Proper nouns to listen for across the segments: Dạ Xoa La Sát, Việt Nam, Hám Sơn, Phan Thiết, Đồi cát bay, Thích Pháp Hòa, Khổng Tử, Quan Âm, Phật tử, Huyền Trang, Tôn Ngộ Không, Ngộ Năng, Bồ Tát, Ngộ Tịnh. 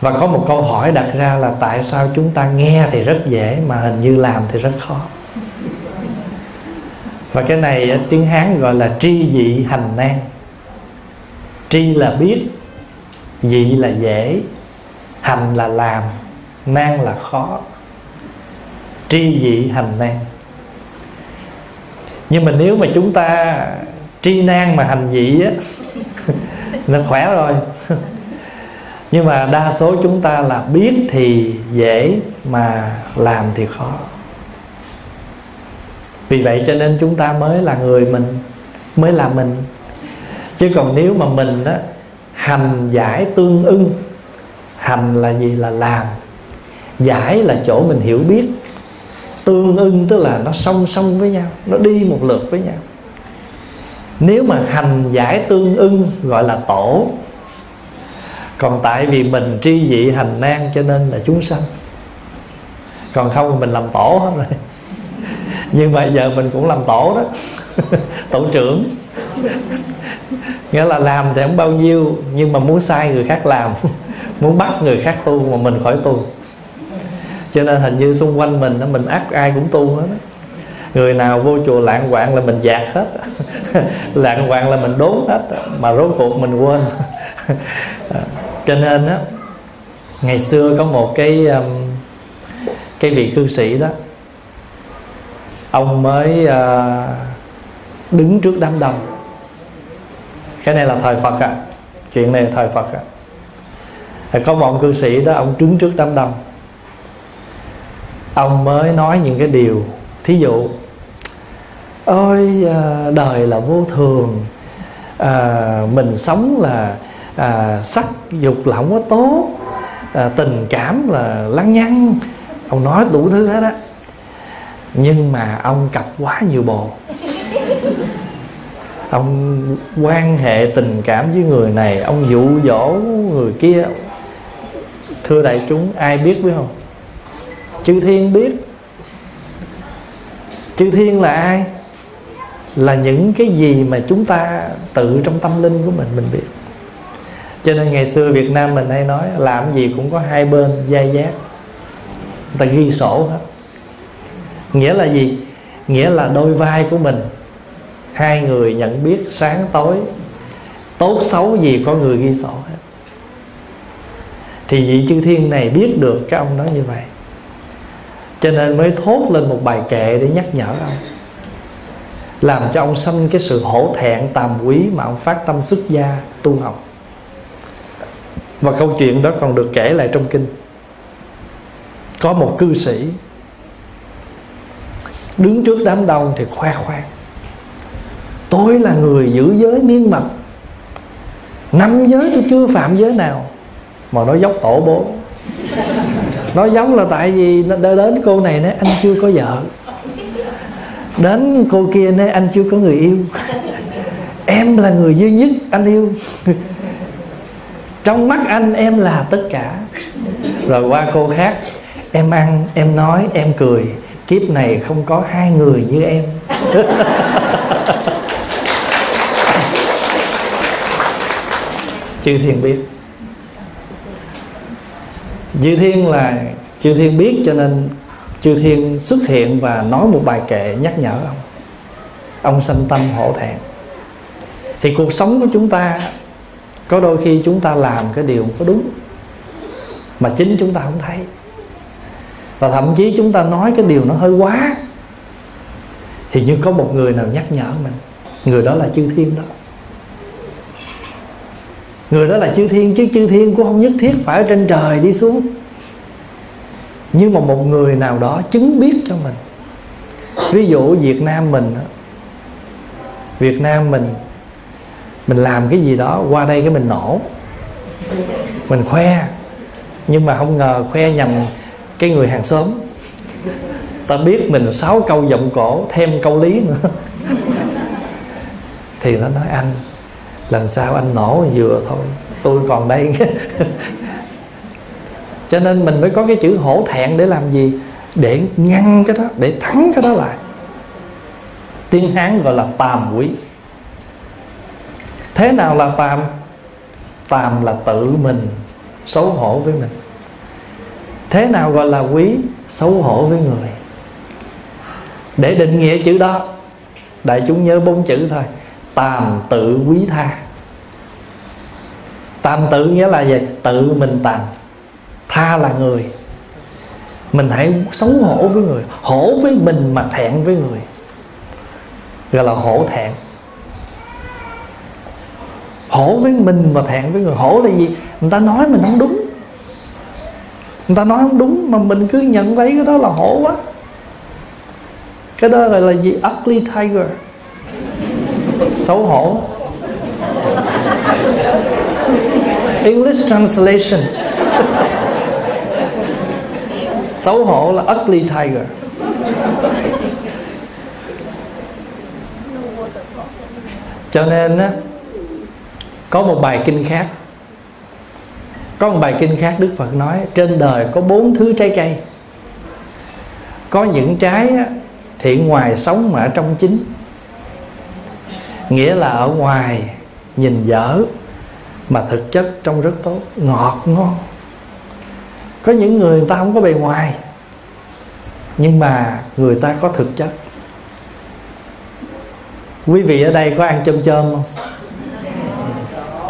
Và có một câu hỏi đặt ra là tại sao chúng ta nghe thì rất dễ mà hình như làm thì rất khó. Và cái này tiếng Hán gọi là tri dị hành nan. Tri là biết, dị là dễ, hành là làm, nan là khó. Tri dị hành nan. Nhưng mà nếu mà chúng ta tri nan mà hành dị á nó khỏe rồi. Nhưng mà đa số chúng ta là biết thì dễ mà làm thì khó. Vì vậy cho nên chúng ta mới là người mình, mới là mình. Chứ còn nếu mà mình á, hành giải tương ưng. Hành là gì? Là làm. Giải là chỗ mình hiểu biết. Tương ưng tức là nó song song với nhau, nó đi một lượt với nhau. Nếu mà hành giải tương ưng gọi là tổ. Còn tại vì mình tri dị hành nan cho nên là chúng sanh. Còn không thì mình làm tổ hết rồi. Nhưng mà giờ mình cũng làm tổ đó. Tổ trưởng. Nghĩa là làm thì không bao nhiêu, nhưng mà muốn sai người khác làm, muốn bắt người khác tu mà mình khỏi tu. Cho nên hình như xung quanh mình ắt ai cũng tu hết. Người nào vô chùa lạng quạng là mình dạt hết. Lạng quạng là mình đốn hết. Mà rốt cuộc mình quên. Cho nên á, ngày xưa có một cái vị cư sĩ đó, ông mới đứng trước đám đông. Cái này là thời Phật à. Chuyện này là thời Phật à. Có một ông cư sĩ đó, ông đứng trước đám đông, ông mới nói những cái điều. Thí dụ: ôi đời là vô thường, mình sống là sắc dục là không có tốt, tình cảm là lăng nhăng. Ông nói đủ thứ hết á. Nhưng mà ông cặp quá nhiều bồ. Ông quan hệ tình cảm với người này, ông dụ dỗ người kia. Thưa đại chúng, ai biết không? Chư thiên biết. Chư thiên là ai? Là những cái gì mà chúng ta tự trong tâm linh của mình biết. Cho nên ngày xưa Việt Nam mình hay nói làm gì cũng có hai bên dai dát. Người ta ghi sổ hết. Nghĩa là gì? Nghĩa là đôi vai của mình, hai người nhận biết sáng tối, tốt xấu gì có người ghi sổ hết. Thì vị chư thiên này biết được cái ông nói như vậy, cho nên mới thốt lên một bài kệ để nhắc nhở ông, làm cho ông sanh cái sự hổ thẹn tàm quý mà ông phát tâm xuất gia tu học. Và câu chuyện đó còn được kể lại trong kinh. Có một cư sĩ đứng trước đám đông thì khoe khoang: tôi là người giữ giới miên mật, 5 giới tôi chưa phạm giới nào. Mà nó dốc tổ bố. Nó giống là tại vì đến cô này nói anh chưa có vợ, đến cô kia nói anh chưa có người yêu, em là người duy nhất anh yêu, trong mắt anh em là tất cả. Rồi qua cô khác: em ăn, em nói, em cười, kiếp này không có 2 người như em. Chư thiên biết. Chư thiên biết cho nên chư thiên xuất hiện và nói một bài kệ nhắc nhở ông. Ông sanh tâm hổ thẹn. Thì cuộc sống của chúng ta có đôi khi chúng ta làm cái điều không có đúng mà chính chúng ta không thấy. Và thậm chí chúng ta nói cái điều nó hơi quá. Thì như có một người nào nhắc nhở mình. Người đó là chư thiên đó. Người đó là chư thiên, chứ chư thiên cũng không nhất thiết phải ở trên trời đi xuống. Nhưng mà một người nào đó chứng biết cho mình. Ví dụ Việt Nam mình làm cái gì đó, qua đây cái mình nổ, mình khoe. Nhưng mà không ngờ khoe nhầm cái người hàng xóm. Ta biết mình 6 câu giọng cổ thêm câu lý nữa. Thì nó nói: anh lần sau anh nổ vừa thôi, tôi còn đây. Cho nên mình mới có cái chữ hổ thẹn để làm gì? Để ngăn cái đó, để thắng cái đó lại. Tiếng Hán gọi là tàm quý. Thế nào là tàm? Tàm là tự mình xấu hổ với mình. Thế nào gọi là quý? Xấu hổ với người. Để định nghĩa chữ đó, đại chúng nhớ 4 chữ thôi: tàm tự quý tha. Tàm tự nghĩa là gì? Tự mình tàm, tha là người. Mình hãy xấu hổ với người, hổ với mình mà thẹn với người, gọi là hổ thẹn. Hổ với mình mà thẹn với người. Hổ là gì? Người ta nói mình không đúng, người ta nói không đúng mà mình cứ nhận lấy, cái đó là hổ quá. Cái đó gọi là gì? Ugly tiger, xấu hổ. English translation xấu hổ là ugly tiger. Cho nên á, có một bài kinh khác, Đức Phật nói trên đời có 4 thứ trái cây. Có những trái thì ngoài sống mà ở trong chín, nghĩa là ở ngoài nhìn dở mà thực chất trong rất tốt, ngọt ngon. Có những người ta không có bề ngoài nhưng mà người ta có thực chất. Quý vị ở đây có ăn chôm chôm không?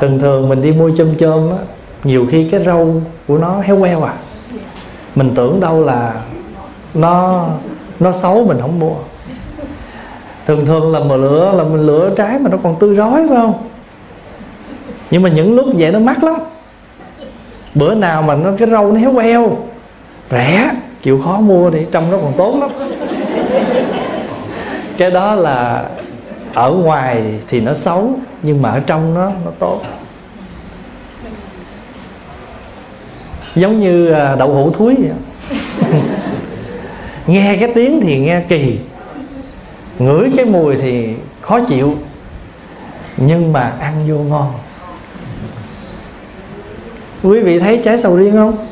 Thường thường mình đi mua chôm chôm á, nhiều khi cái rau của nó héo queo à, mình tưởng đâu là nó xấu mình không mua. Thường thường là mình lựa trái mà nó còn tươi rói, phải không? Nhưng mà những lúc vậy nó mắc lắm. Bữa nào mà cái rau nó héo queo, rẻ, chịu khó mua thì trong nó còn tốt lắm. Cái đó là ở ngoài thì nó xấu nhưng mà ở trong nó tốt. Giống như đậu hũ thúi vậy. Nghe cái tiếng thì nghe kỳ, ngửi cái mùi thì khó chịu, nhưng mà ăn vô ngon. Quý vị thấy trái sầu riêng không?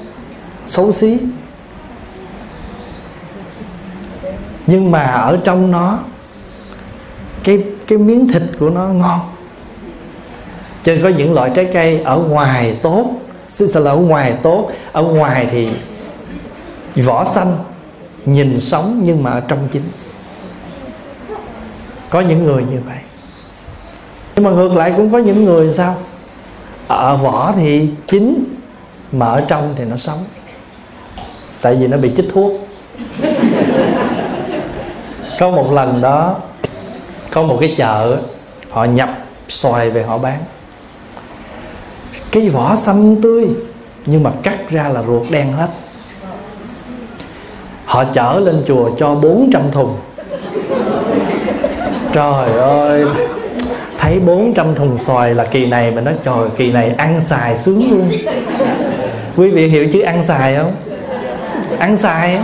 Xấu xí, nhưng mà ở trong nó, cái miếng thịt của nó ngon. Cho nên có những loại trái cây ở ngoài tốt, ở ngoài thì vỏ xanh, nhìn sống nhưng mà ở trong chín. Có những người như vậy. Nhưng mà ngược lại cũng có những người sao? Ở vỏ thì chín mà ở trong thì nó sống, tại vì nó bị chích thuốc. Có một lần đó, có một cái chợ, họ nhập xoài về họ bán. Cái vỏ xanh tươi nhưng mà cắt ra là ruột đen hết. Họ chở lên chùa cho 400 thùng. Trời ơi, thấy 400 thùng xoài là kỳ này mình nói trời, kỳ này ăn xài sướng luôn. Quý vị hiểu chứ ăn xài không? Ăn xài,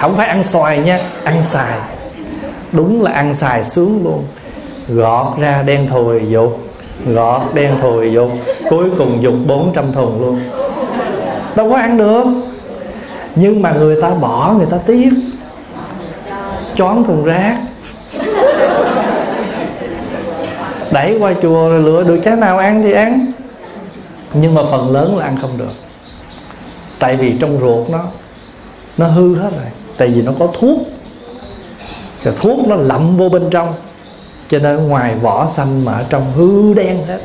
không phải ăn xoài nha, ăn xài. Đúng là ăn xài sướng luôn. Gọt ra đen thùi dục, gọt đen thùi dục, cuối cùng dục 400 thùng luôn. Đâu có ăn được. Nhưng mà người ta bỏ, người ta tiếc, choán thùng rác, đẩy qua chùa rồi lựa được trái nào ăn thì ăn. Nhưng mà phần lớn là ăn không được, tại vì trong ruột nó hư hết rồi. Tại vì nó có thuốc, cái thuốc nó lậm vô bên trong, cho nên ngoài vỏ xanh mà ở trong hư đen hết.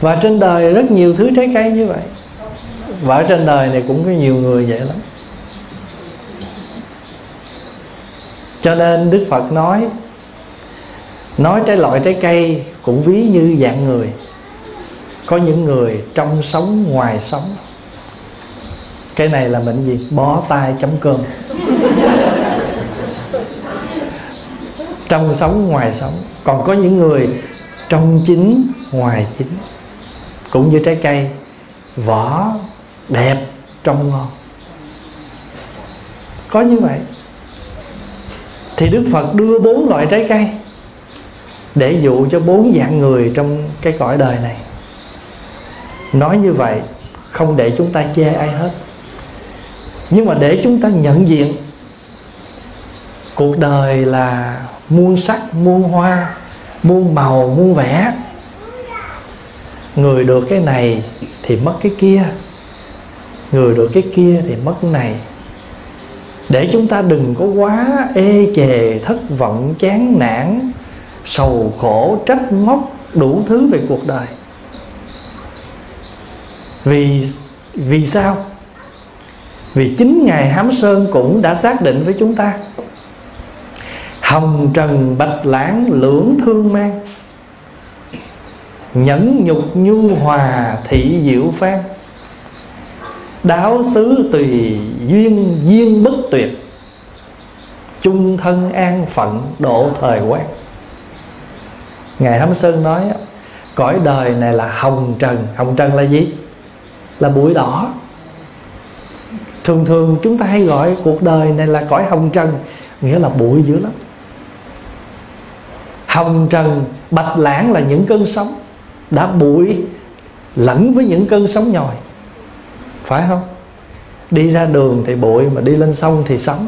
Và trên đời rất nhiều thứ trái cây như vậy. Và ở trên đời này cũng có nhiều người vậy lắm. Cho nên Đức Phật nói loại trái cây cũng ví như dạng người. Có những người trong sống ngoài sống. Cái này là mệnh gì? Bó tay chấm cơm. Trong sống ngoài sống. Còn có những người trong chín ngoài chín, cũng như trái cây, vỏ đẹp trong ngon. Có như vậy. Thì Đức Phật đưa 4 loại trái cây để dụ cho 4 dạng người trong cái cõi đời này. Nói như vậy không để chúng ta chê ai hết, nhưng mà để chúng ta nhận diện cuộc đời là muôn sắc, muôn hoa, muôn màu, muôn vẻ. người được cái này thì mất cái kia, người được cái kia thì mất cái này. Để chúng ta đừng có quá ê chề, thất vọng, chán nản, sầu khổ, trách móc đủ thứ về cuộc đời. Vì sao? Vì chính Ngài Hám Sơn cũng đã xác định với chúng ta: hồng trần bạch lãng lưỡng thương mang, nhẫn nhục nhu hòa thị diệu phan, đáo xứ tùy duyên duyên bất tuyệt, chung thân an phận độ thời quán. Ngài Hám Sơn nói cõi đời này là hồng trần. Hồng trần là gì? Là bụi đỏ. Thường thường chúng ta hay gọi cuộc đời này là cõi hồng trần, nghĩa là bụi dữ lắm. Hồng trần bạch lãng là những cơn sóng đã bụi lẫn với những cơn sóng nhồi, phải không? Đi ra đường thì bụi, mà đi lên sông thì sóng.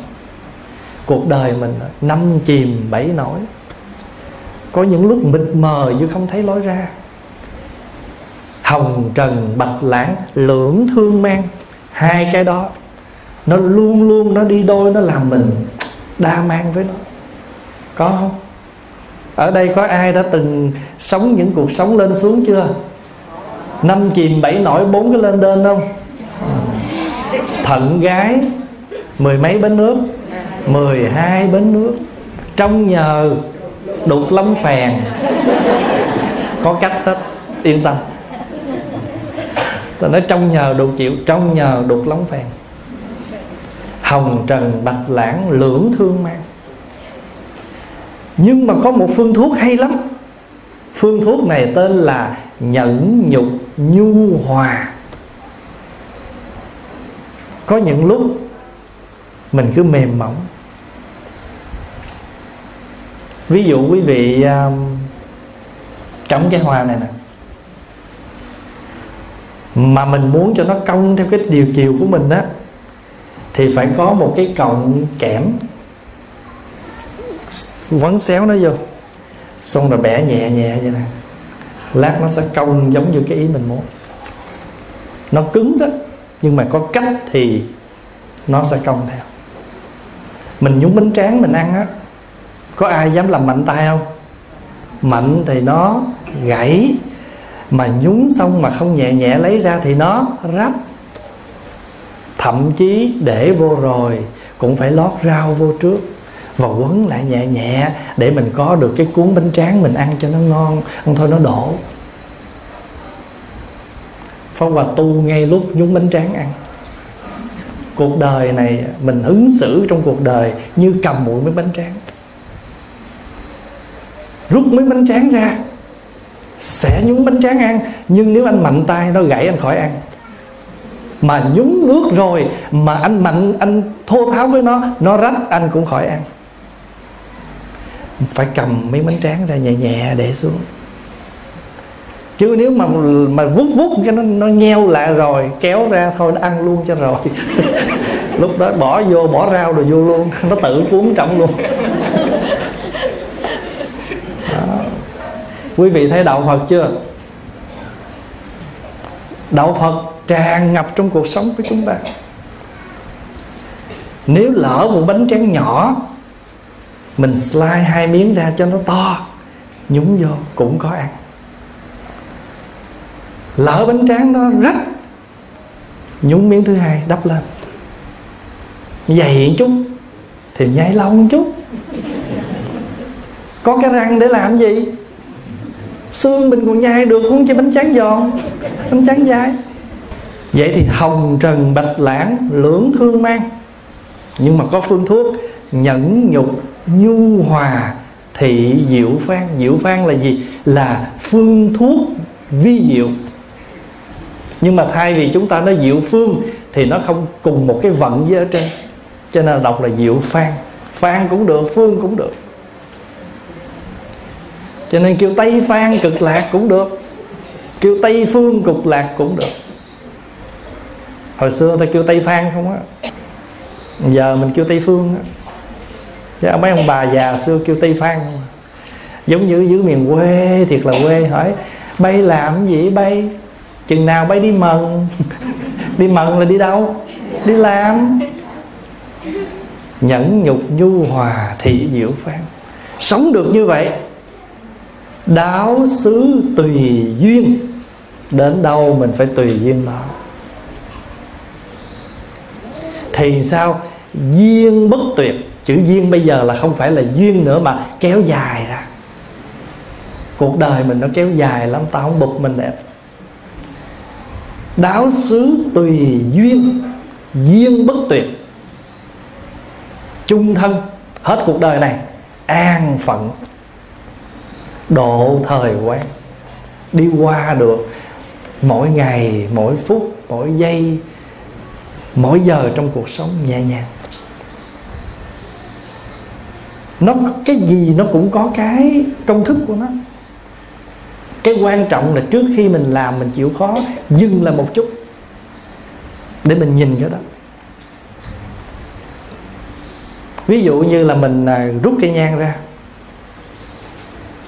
Cuộc đời mình năm chìm bảy nổi, có những lúc mịt mờ chứ không thấy lối ra. Hồng trần bạch lãng lưỡng thương mang, hai cái đó nó luôn luôn nó đi đôi, nó làm mình đa mang với nó. Có không? Ở đây có ai đã từng sống những cuộc sống lên xuống chưa? Năm chìm bảy nổi, bốn cái lên đên không? Thận gái mười mấy bến nước, 12 bến nước, trong nhờ đục lắm phèn, có cách hết, yên tâm. Ta nói trong nhờ đục chịu, trong nhờ đục lắm phèn. Hồng trần bạch lãng lưỡng thương mang. Nhưng mà có một phương thuốc hay lắm. Phương thuốc này tên là nhẫn nhục nhu hòa. Có những lúc mình cứ mềm mỏng. Ví dụ quý vị cắm cái hoa này nè, mà mình muốn cho nó cong theo cái điều chiều của mình á, thì phải có một cái cọng kẽm vấn xéo nó vô, xong rồi bẻ nhẹ nhẹ vậy nè, lát nó sẽ cong giống như cái ý mình muốn. Nó cứng đó, nhưng mà có cách thì nó sẽ cong theo. Mình nhúng bánh tráng mình ăn á, có ai dám làm mạnh tay không? Mạnh thì nó gãy, mà nhúng xong mà không nhẹ nhẹ lấy ra thì nó rách. Thậm chí để vô rồi cũng phải lót rau vô trước và quấn lại nhẹ nhẹ để mình có được cái cuốn bánh tráng mình ăn cho nó ngon, không thôi nó đổ. Pháp Hòa tu ngay lúc nhúng bánh tráng ăn. Cuộc đời này mình ứng xử trong cuộc đời như cầm muỗng miếng bánh tráng, rút miếng bánh tráng ra sẽ nhúng bánh tráng ăn. Nhưng nếu anh mạnh tay nó gãy, anh khỏi ăn. Mà nhúng nước rồi mà anh mạnh, anh thô tháo với nó, nó rách, anh cũng khỏi ăn. Phải cầm miếng bánh tráng ra nhẹ nhẹ để xuống. Chứ nếu mà vuốt vuốt cho nó nheo lại rồi kéo ra, thôi nó ăn luôn cho rồi. Lúc đó bỏ vô, bỏ rau rồi vô luôn, nó tự cuốn trọng luôn. Quý vị thấy đạo Phật chưa? Đạo Phật tràn ngập trong cuộc sống của chúng ta. Nếu lỡ một bánh tráng nhỏ, mình slice hai miếng ra cho nó to, nhúng vô cũng có ăn. Lỡ bánh tráng nó rách, nhúng miếng thứ hai đắp lên, dày chút thì nhai lâu một chút. Có cái răng để làm gì? Xương mình còn nhai được, không chứ bánh tráng giòn, bánh tráng dai. Vậy thì hồng trần bạch lãng lưỡng thương mang, nhưng mà có phương thuốc nhẫn nhục nhu hòa thị diệu phan. Diệu phan là gì? Là phương thuốc vi diệu. Nhưng mà thay vì chúng ta nói diệu phương thì nó không cùng một cái vận với ở trên, cho nên đọc là diệu phan. Phan cũng được, phương cũng được. Cho nên kêu Tây Phan cực lạc cũng được, kêu Tây Phương cực lạc cũng được. Hồi xưa ta kêu Tây Phan không á, giờ mình kêu Tây Phương á. Chứ mấy ông bà già xưa kêu Tây Phan không? Giống như dưới miền quê, thiệt là quê, hỏi Bay làm gì bay? Chừng nào bay đi mần? Đi mần là đi đâu? Đi làm. Nhẫn nhục nhu hòa thị diệu phán. Sống được như vậy, đáo xứ tùy duyên. Đến đâu mình phải tùy duyên đó. Thì sao? Duyên bất tuyệt. Chữ duyên bây giờ là không phải là duyên nữa, mà kéo dài ra. Cuộc đời mình nó kéo dài lắm, ta không bực mình đẹp. Đáo xứ tùy duyên, duyên bất tuyệt, chung thân. Hết cuộc đời này an phận, độ thời quán. Đi qua được mỗi ngày, mỗi phút, mỗi giây, mỗi giờ trong cuộc sống nhẹ nhàng. Nó cái gì nó cũng có cái công thức của nó. Cái quan trọng là trước khi mình làm, mình chịu khó dừng lại một chút để mình nhìn cái đó. Ví dụ như là mình rút cây nhang ra,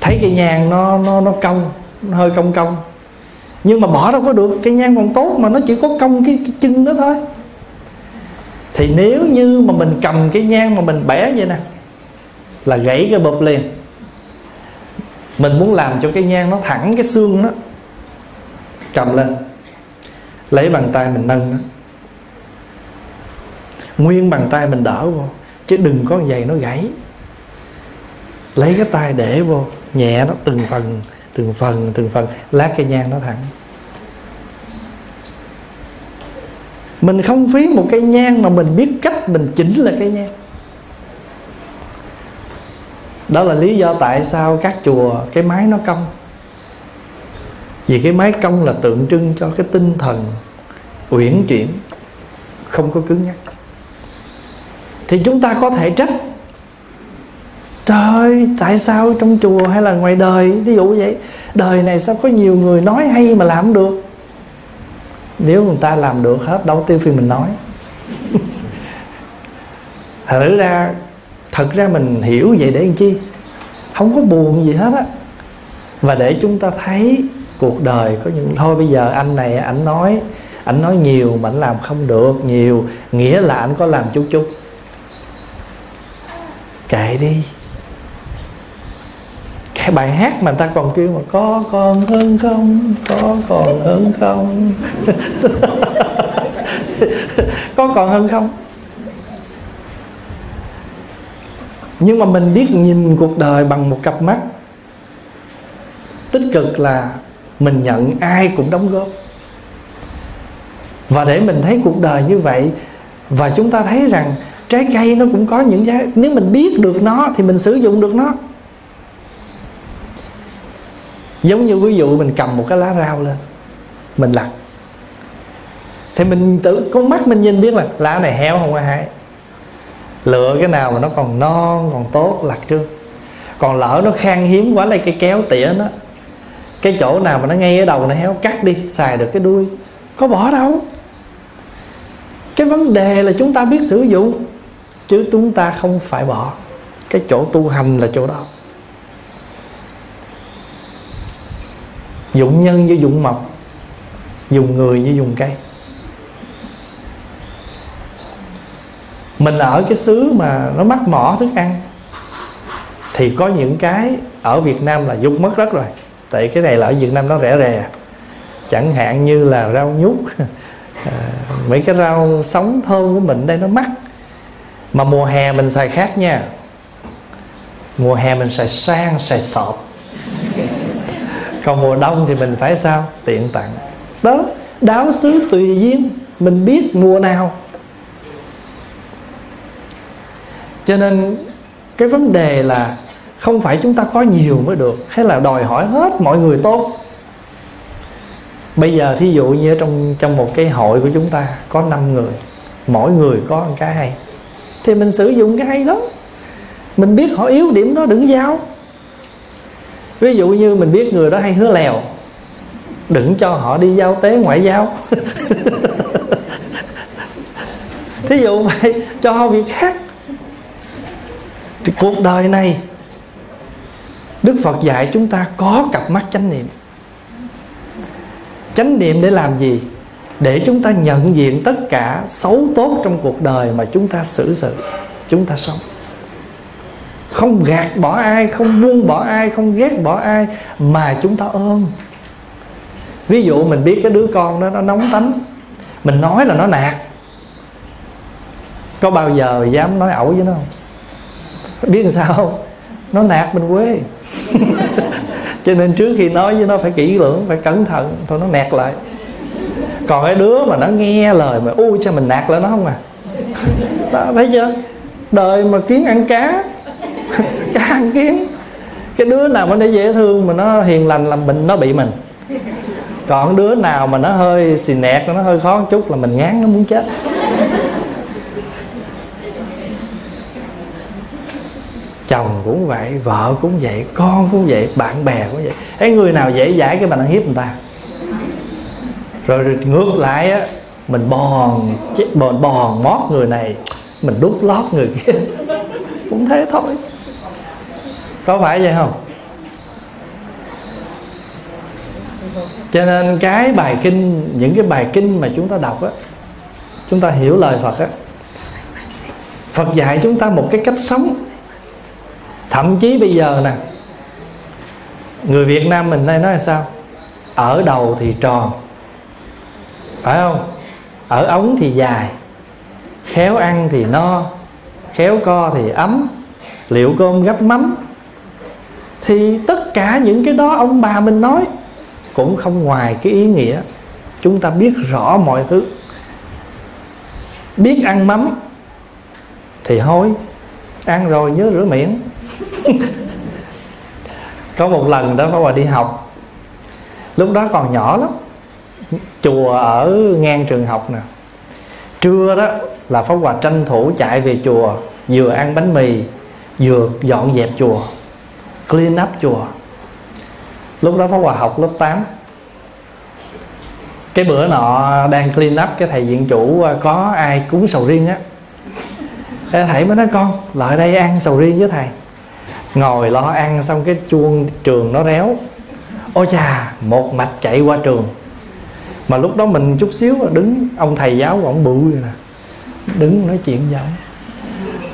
thấy cây nhang nó cong, nó hơi cong cong, nhưng mà bỏ đâu có được. Cây nhang còn tốt mà, nó chỉ có cong cái chân đó thôi. Thì nếu như mà mình cầm cái nhang mà mình bẻ vậy nè, là gãy cái bụp liền. Mình muốn làm cho cái nhang nó thẳng cái xương đó, cầm lên, lấy bàn tay mình nâng nó, nguyên bàn tay mình đỡ vô, chứ đừng có giày nó gãy. Lấy cái tay để vô, nhẹ nó từng phần, từng phần, từng phần, lát cây nhang nó thẳng. Mình không phí một cây nhang mà mình biết cách mình chỉnh lại cây nhang. Đó là lý do tại sao các chùa cái mái nó cong. Vì cái mái cong là tượng trưng cho cái tinh thần uyển chuyển, không có cứng nhắc. Thì chúng ta có thể trách, trời ơi, tại sao trong chùa hay là ngoài đời, ví dụ vậy, đời này sao có nhiều người nói hay mà làm được. Nếu người ta làm được hết, đâu tiêu phiên mình nói. Thật ra mình hiểu vậy để làm chi? Không có buồn gì hết á. Và để chúng ta thấy cuộc đời có những, thôi bây giờ anh này ảnh nói nhiều mà ảnh làm không được nhiều, nghĩa là ảnh có làm chút chút. Kệ đi. Cái bài hát mà người ta còn kêu mà có còn hơn không, có còn hơn không. Có còn hơn không. Nhưng mà mình biết nhìn cuộc đời bằng một cặp mắt tích cực, là mình nhận ai cũng đóng góp. Và để mình thấy cuộc đời như vậy, và chúng ta thấy rằng trái cây nó cũng có những giá. Nếu mình biết được nó thì mình sử dụng được nó. Giống như ví dụ mình cầm một cái lá rau lên, mình lặt, thì mình tự con mắt mình nhìn biết là lá này héo không ai hái. Lựa cái nào mà nó còn non, còn tốt lặt trước. Còn lỡ nó khan hiếm quá, lấy cái kéo tỉa nó, cái chỗ nào mà nó ngay ở đầu nó héo, cắt đi, xài được cái đuôi. Có bỏ đâu. Cái vấn đề là chúng ta biết sử dụng, chứ chúng ta không phải bỏ. Cái chỗ tu hành là chỗ đó. Dụng nhân với dụng mộc, dùng người với dùng cây. Mình ở cái xứ mà nó mắc mỏ thức ăn, thì có những cái ở Việt Nam là dùng mất rất rồi. Tại cái này là ở Việt Nam nó rẻ rè. Chẳng hạn như là rau nhút, mấy cái rau sống thơm của mình đây nó mắc. Mà mùa hè mình xài khác nha. Mùa hè mình xài sang, xài sọp. Còn mùa đông thì mình phải sao? Tiện tặng. Đó, đáo xứ tùy duyên. Mình biết mùa nào. Cho nên cái vấn đề là không phải chúng ta có nhiều mới được, hay là đòi hỏi hết mọi người tốt. Bây giờ thí dụ như trong một cái hội của chúng ta có 5 người, mỗi người có một cái hay, thì mình sử dụng cái hay đó. Mình biết họ yếu điểm đó, đừng giao. Ví dụ như mình biết người đó hay hứa lèo, đừng cho họ đi giao tế ngoại giao. Thí dụ vậy, cho họ việc khác. Cuộc đời này Đức Phật dạy chúng ta có cặp mắt chánh niệm. Chánh niệm để làm gì? Để chúng ta nhận diện tất cả xấu tốt trong cuộc đời mà chúng ta xử sự, chúng ta sống. Không gạt bỏ ai, không buông bỏ ai, không ghét bỏ ai, mà chúng ta ôm. Ví dụ mình biết cái đứa con đó nó nóng tánh, mình nói là nó nạt, có bao giờ dám nói ẩu với nó không? Biết làm sao không? Nó nạt mình quê. Cho nên trước khi nói với nó phải kỹ lưỡng, phải cẩn thận, thôi nó nạt lại. Còn cái đứa mà nó nghe lời mà ui cho mình nạt lại nó không à. Đó, thấy chưa? Đời mà kiến ăn cá, cá ăn kiến. Cái đứa nào mà nó dễ thương mà nó hiền lành là mình, nó bị mình. Còn đứa nào mà nó hơi xì nẹt, nó hơi khó một chút là mình ngán nó muốn chết. Chồng cũng vậy, vợ cũng vậy, con cũng vậy, bạn bè cũng vậy. Cái người nào dễ dãi cái mình ăn hiếp người ta. Rồi ngược lại á, mình bòn mót người này, mình đút lót người kia. Cũng thế thôi. Có phải vậy không? Cho nên cái bài kinh, những cái bài kinh mà chúng ta đọc á, chúng ta hiểu lời Phật á, Phật dạy chúng ta một cái cách sống. Thậm chí bây giờ nè, người Việt Nam mình đây nói là sao? Ở đầu thì tròn, phải không? Ở ống thì dài, khéo ăn thì no, khéo co thì ấm, liệu cơm gắp mắm. Thì tất cả những cái đó ông bà mình nói cũng không ngoài cái ý nghĩa chúng ta biết rõ mọi thứ. Biết ăn mắm thì hôi, ăn rồi nhớ rửa miệng. Có một lần đó Pháp Hòa đi học, lúc đó còn nhỏ lắm, chùa ở ngang trường học nè. Trưa đó là Pháp Hòa tranh thủ chạy về chùa, vừa ăn bánh mì vừa dọn dẹp chùa, clean up chùa. Lúc đó Pháp Hòa học lớp 8. Cái bữa nọ đang clean up, cái thầy viện chủ có ai cúng sầu riêng á, thầy mới nói con lại đây ăn sầu riêng với thầy. Ngồi lo ăn xong cái chuông trường nó réo, ôi chà, một mạch chạy qua trường. Mà lúc đó mình chút xíu đứng, ông thầy giáo còn bự rồi nè, đứng nói chuyện với ông.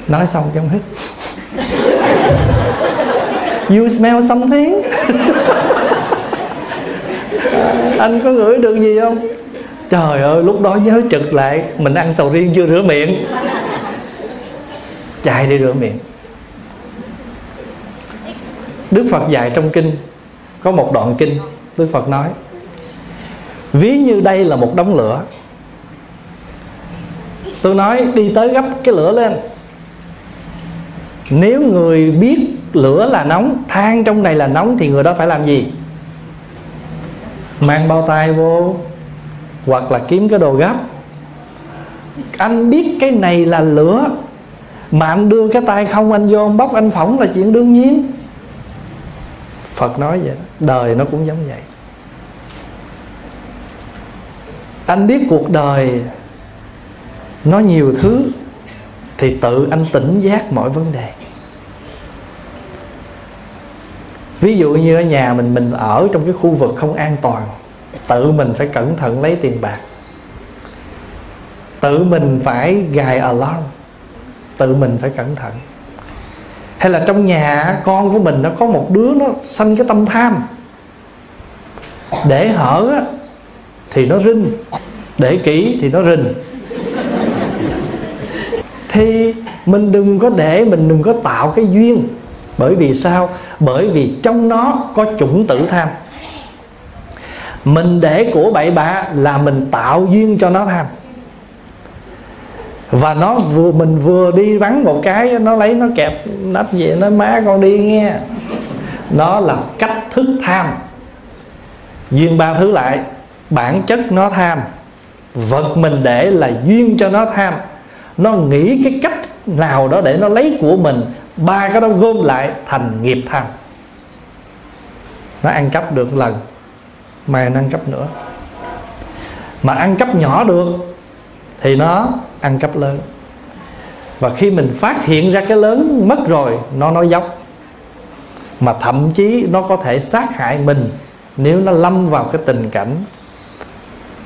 Nói xong cái ông hít. You smell something. Anh có ngửi được gì không? Trời ơi, lúc đó nhớ trực lại, mình ăn sầu riêng chưa rửa miệng, chạy đi rửa miệng. Đức Phật dạy trong kinh, có một đoạn kinh Đức Phật nói, ví như đây là một đống lửa. Tôi nói đi tới gấp cái lửa lên. Nếu người biết lửa là nóng, than trong này là nóng, thì người đó phải làm gì? Mang bao tay vô, hoặc là kiếm cái đồ gấp. Anh biết cái này là lửa mà anh đưa cái tay không, anh vô bóc anh phỏng là chuyện đương nhiên. Phật nói vậy đó. Đời nó cũng giống vậy. Anh biết cuộc đời nó nhiều thứ thì tự anh tỉnh giác mọi vấn đề. Ví dụ như ở nhà mình ở trong cái khu vực không an toàn, tự mình phải cẩn thận lấy tiền bạc, tự mình phải gài alarm, tự mình phải cẩn thận. Hay là trong nhà con của mình nó có một đứa nó sanh cái tâm tham, để hở thì nó rinh, để kỹ thì nó rình. Thì mình đừng có để, mình đừng có tạo cái duyên. Bởi vì sao? Bởi vì trong nó có chủng tử tham. Mình để của bậy bạ là mình tạo duyên cho nó tham. Và nó vừa, mình vừa đi vắng một cái, nó lấy, nó kẹp nắp về, nó má con đi nghe. Nó là cách thức tham. Duyên ba thứ lại, bản chất nó tham, vật mình để là duyên cho nó tham, nó nghĩ cái cách nào đó để nó lấy của mình. Ba cái đó gom lại thành nghiệp tham. Nó ăn cắp được lần, mai nó ăn cắp nữa. Mà ăn cắp nhỏ được thì nó ăn cắp lớn. Và khi mình phát hiện ra cái lớn mất rồi, nó nói dốc. Mà thậm chí nó có thể sát hại mình nếu nó lâm vào cái tình cảnh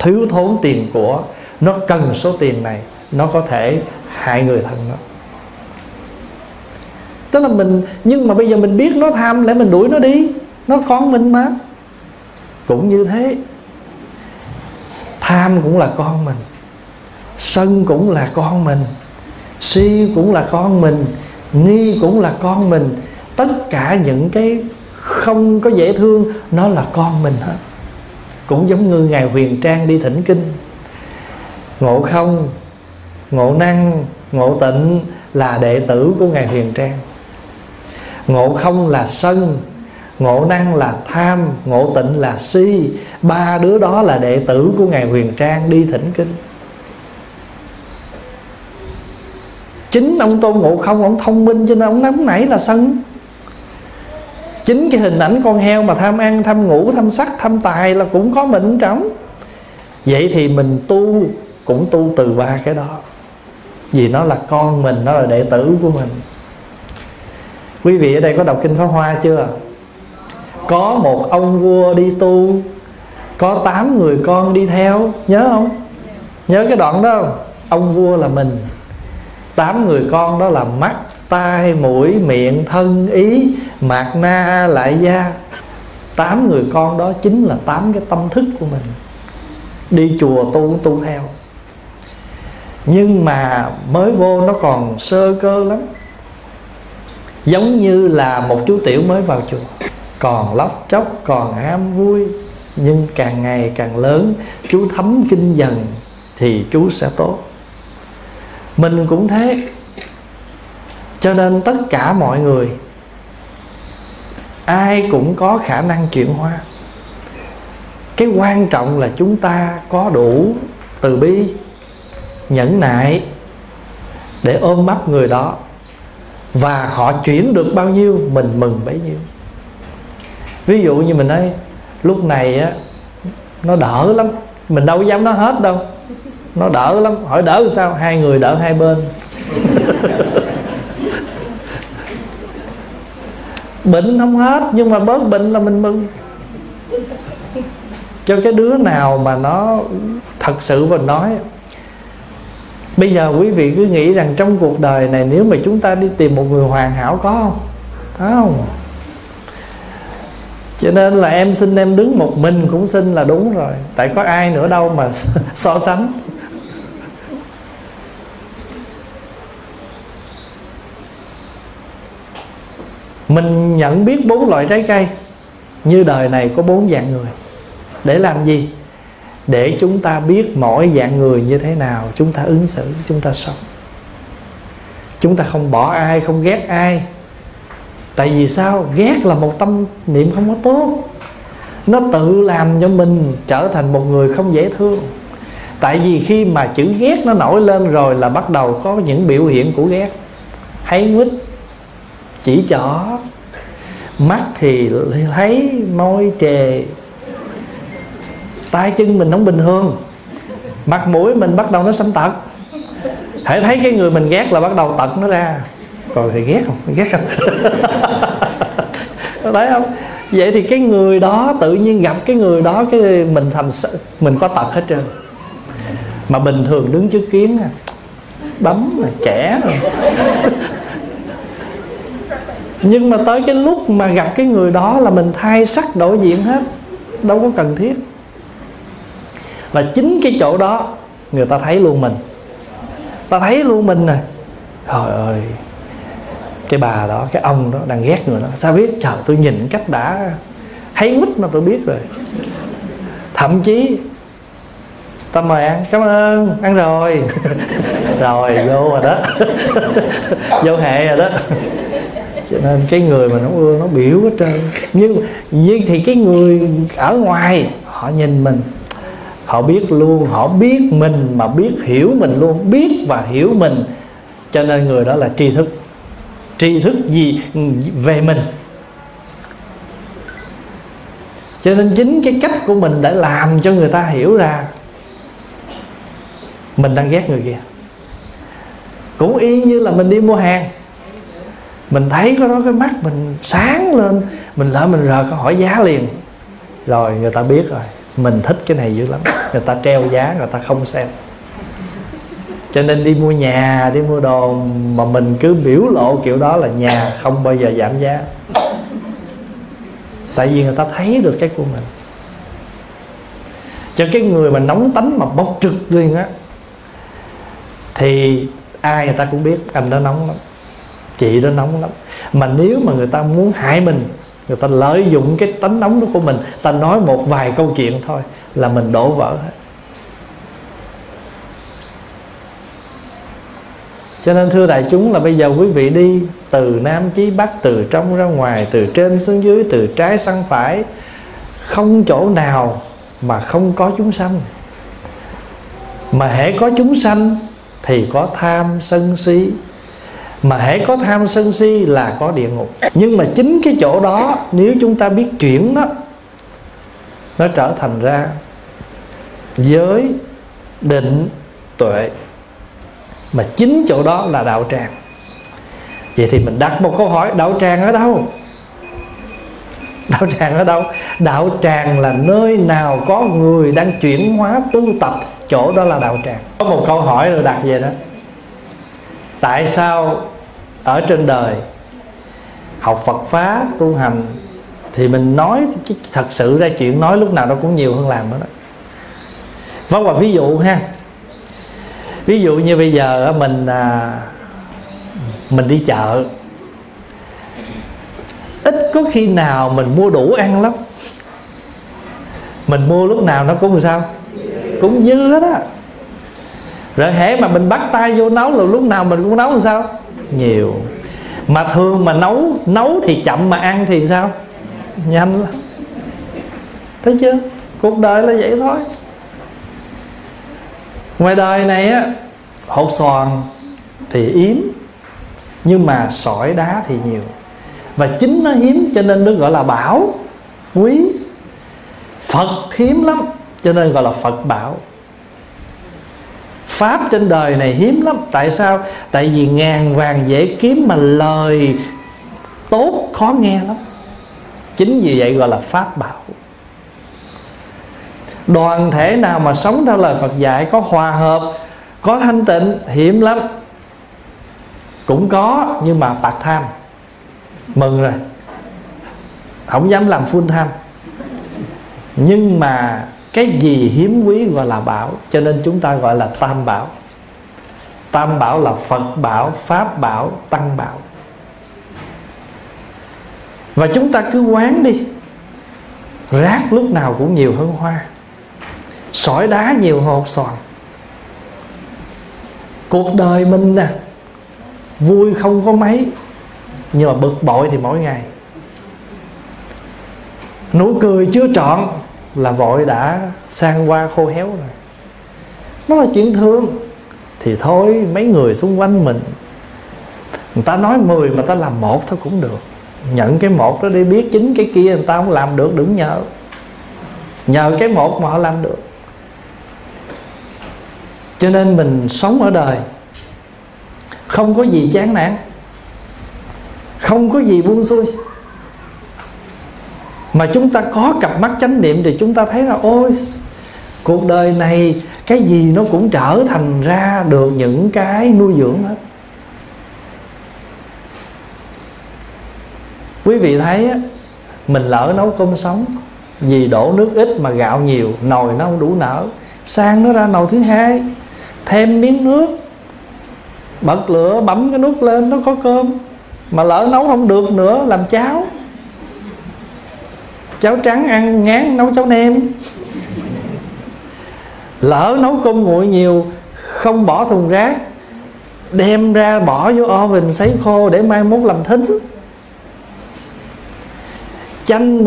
thiếu thốn tiền của, nó cần số tiền này, nó có thể hại người thân nó. Tức là mình, nhưng mà bây giờ mình biết nó tham, lẽ mình đuổi nó đi, nó con mình mà. Cũng như thế, tham cũng là con mình, sân cũng là con mình, si cũng là con mình, nghi cũng là con mình. Tất cả những cái không có dễ thương, nó là con mình hết. Cũng giống như Ngài Huyền Trang đi thỉnh kinh, Ngộ Không, Ngộ Năng, Ngộ Tịnh là đệ tử của Ngài Huyền Trang. Ngộ Không là sân, Ngộ Năng là tham, Ngộ Tịnh là si. Ba đứa đó là đệ tử của Ngài Huyền Trang đi thỉnh kinh. Chính ông Tôn Ngộ Không, ông thông minh cho nên ông nóng nảy là sân. Chính cái hình ảnh con heo mà tham ăn, tham ngủ, tham sắc, tham tài là cũng có mình trống. Vậy thì mình tu cũng tu từ ba cái đó, vì nó là con mình, nó là đệ tử của mình. Quý vị ở đây có đọc kinh Pháp Hoa chưa? Có một ông vua đi tu, có 8 người con đi theo, nhớ không? Nhớ cái đoạn đó không? Ông vua là mình, 8 người con đó là mắt, tai, mũi, miệng, thân, ý, mạt na, lại da. 8 người con đó chính là 8 cái tâm thức của mình. Đi chùa tu, tu theo. Nhưng mà mới vô nó còn sơ cơ lắm, giống như là một chú tiểu mới vào chùa, còn lóc chóc, còn ham vui. Nhưng càng ngày càng lớn, chú thấm kinh dần thì chú sẽ tốt. Mình cũng thế. Cho nên tất cả mọi người, ai cũng có khả năng chuyển hóa. Cái quan trọng là chúng ta có đủ từ bi, nhẫn nại để ôm mắt người đó, và họ chuyển được bao nhiêu mình mừng bấy nhiêu. Ví dụ như mình nói lúc này á, nó đỡ lắm, mình đâu dám nói hết đâu, nó đỡ lắm. Hỏi đỡ làm sao? Hai người đỡ hai bên. Bệnh không hết, nhưng mà bớt bệnh là mình mừng. Cho cái đứa nào mà nó thật sự mình nói. Bây giờ quý vị cứ nghĩ rằng trong cuộc đời này, nếu mà chúng ta đi tìm một người hoàn hảo có không? Có không? Cho nên là em xin, em đứng một mình cũng xin là đúng rồi, tại có ai nữa đâu mà so sánh. Mình nhận biết 4 loại trái cây, như đời này có 4 dạng người. Để làm gì? Để chúng ta biết mỗi dạng người như thế nào, chúng ta ứng xử, chúng ta sống. Chúng ta không bỏ ai, không ghét ai. Tại vì sao? Ghét là một tâm niệm không có tốt, nó tự làm cho mình trở thành một người không dễ thương. Tại vì khi mà chữ ghét nó nổi lên rồi là bắt đầu có những biểu hiện của ghét. Háy mít, chỉ trỏ, mắt thì thấy, môi trề, tay chân mình không bình thường, mặt mũi mình bắt đầu nó sanh tật. Hễ thấy cái người mình ghét là bắt đầu tật nó ra. Rồi thì ghét không? Ghét không? Đấy không? Vậy thì cái người đó, tự nhiên gặp cái người đó, cái mình thành, mình có tật hết trơn. Mà bình thường đứng trước kiến bấm là trẻ rồi. Nhưng mà tới cái lúc mà gặp cái người đó là mình thay sắc đổi diện hết, đâu có cần thiết. Và chính cái chỗ đó người ta thấy luôn mình, ta thấy luôn mình nè. Trời ơi, cái bà đó, cái ông đó đang ghét người đó, sao biết? Trời, tôi nhìn cách đã thấy mít mà tôi biết rồi. Thậm chí ta mời ăn, cảm ơn, ăn rồi. Rồi vô rồi đó. Vô hệ rồi đó. Cho nên cái người mà nó ưa, nó biểu hết trơn. Nhưng thì cái người ở ngoài, họ nhìn mình, họ biết luôn, họ biết mình mà biết hiểu mình luôn, biết và hiểu mình. Cho nên người đó là tri thức. Tri thức gì về mình. Cho nên chính cái cách của mình đã làm cho người ta hiểu ra mình đang ghét người kia. Cũng y như là mình đi mua hàng, mình thấy có đó cái mắt mình sáng lên, mình lỡ mình rờ câu hỏi giá liền, rồi người ta biết rồi. Mình thích cái này dữ lắm, người ta treo giá người ta không xem. Cho nên đi mua nhà, đi mua đồ mà mình cứ biểu lộ kiểu đó là nhà không bao giờ giảm giá. Tại vì người ta thấy được cái của mình. Cho cái người mà nóng tánh mà bốc trực liền á, thì ai người ta cũng biết anh đó nóng lắm, chị đó nóng lắm. Mà nếu mà người ta muốn hại mình, người ta lợi dụng cái tánh nóng đó của mình, ta nói một vài câu chuyện thôi là mình đổ vỡ hết. Cho nên thưa đại chúng là bây giờ quý vị đi từ nam chí bắc, từ trong ra ngoài, từ trên xuống dưới, từ trái sang phải, không chỗ nào mà không có chúng sanh. Mà hễ có chúng sanh thì có tham sân si, mà hễ có tham sân si là có địa ngục. Nhưng mà chính cái chỗ đó nếu chúng ta biết chuyển đó, nó trở thành ra giới, định, tuệ. Mà chính chỗ đó là đạo tràng. Vậy thì mình đặt một câu hỏi: đạo tràng ở đâu? Đạo tràng ở đâu? Đạo tràng là nơi nào có người đang chuyển hóa tu tập, chỗ đó là đạo tràng. Có một câu hỏi được đặt về đó: tại sao ở trên đời học Phật Pháp tu hành thì mình nói, chứ thật sự ra chuyện nói lúc nào nó cũng nhiều hơn làm nữa đó. Vâng, và ví dụ ha, ví dụ như bây giờ mình đi chợ, ít có khi nào mình mua đủ ăn lắm. Mình mua lúc nào nó cũng sao? Cũng dư hết á. Rồi hễ mà mình bắt tay vô nấu là lúc nào mình cũng nấu làm sao? Nhiều. Mà thường mà nấu thì chậm mà ăn thì sao? Nhanh lắm. Thấy chưa? Cuộc đời là vậy thôi. Ngoài đời này á, hột xoàn thì hiếm, nhưng mà sỏi đá thì nhiều. Và chính nó hiếm cho nên nó gọi là bảo, quý. Phật hiếm lắm cho nên gọi là Phật bảo. Pháp trên đời này hiếm lắm. Tại sao? Tại vì ngàn vàng dễ kiếm mà lời tốt khó nghe lắm. Chính vì vậy gọi là Pháp bảo. Đoàn thể nào mà sống theo lời Phật dạy, có hòa hợp, có thanh tịnh, hiếm lắm. Cũng có nhưng mà bạc tham. Mừng rồi, không dám làm full tham. Nhưng mà cái gì hiếm quý gọi là bảo, cho nên chúng ta gọi là tam bảo. Tam bảo là Phật bảo, Pháp bảo, Tăng bảo. Và chúng ta cứ quán đi, rác lúc nào cũng nhiều hơn hoa, sỏi đá nhiều hột xoàn. Cuộc đời mình nè, vui không có mấy, nhưng mà bực bội thì mỗi ngày. Nụ cười chưa trọn là vội đã sang qua khô héo rồi. Nó là chuyện thương. Thì thôi, mấy người xung quanh mình, người ta nói 10 mà ta làm 1 thôi cũng được. Nhận cái 1 đó đi, biết chính cái kia người ta không làm được, đừng nhờ. Nhờ cái 1 mà họ làm được. Cho nên mình sống ở đời không có gì chán nản, không có gì buông xuôi. Mà chúng ta có cặp mắt chánh niệm thì chúng ta thấy là ôi, cuộc đời này cái gì nó cũng trở thành ra được những cái nuôi dưỡng hết. Quý vị thấy á, mình lỡ nấu cơm sống vì đổ nước ít mà gạo nhiều, nồi nó không đủ nở, sang nó ra nồi thứ hai, thêm miếng nước, bật lửa bấm cái nút lên nó có cơm. Mà lỡ nấu không được nữa, làm cháo, cháo trắng ăn ngán, nấu cháo nem. Lỡ nấu cơm nguội nhiều, không bỏ thùng rác, đem ra bỏ vô oven sấy khô để mai mốt làm thính. Chanh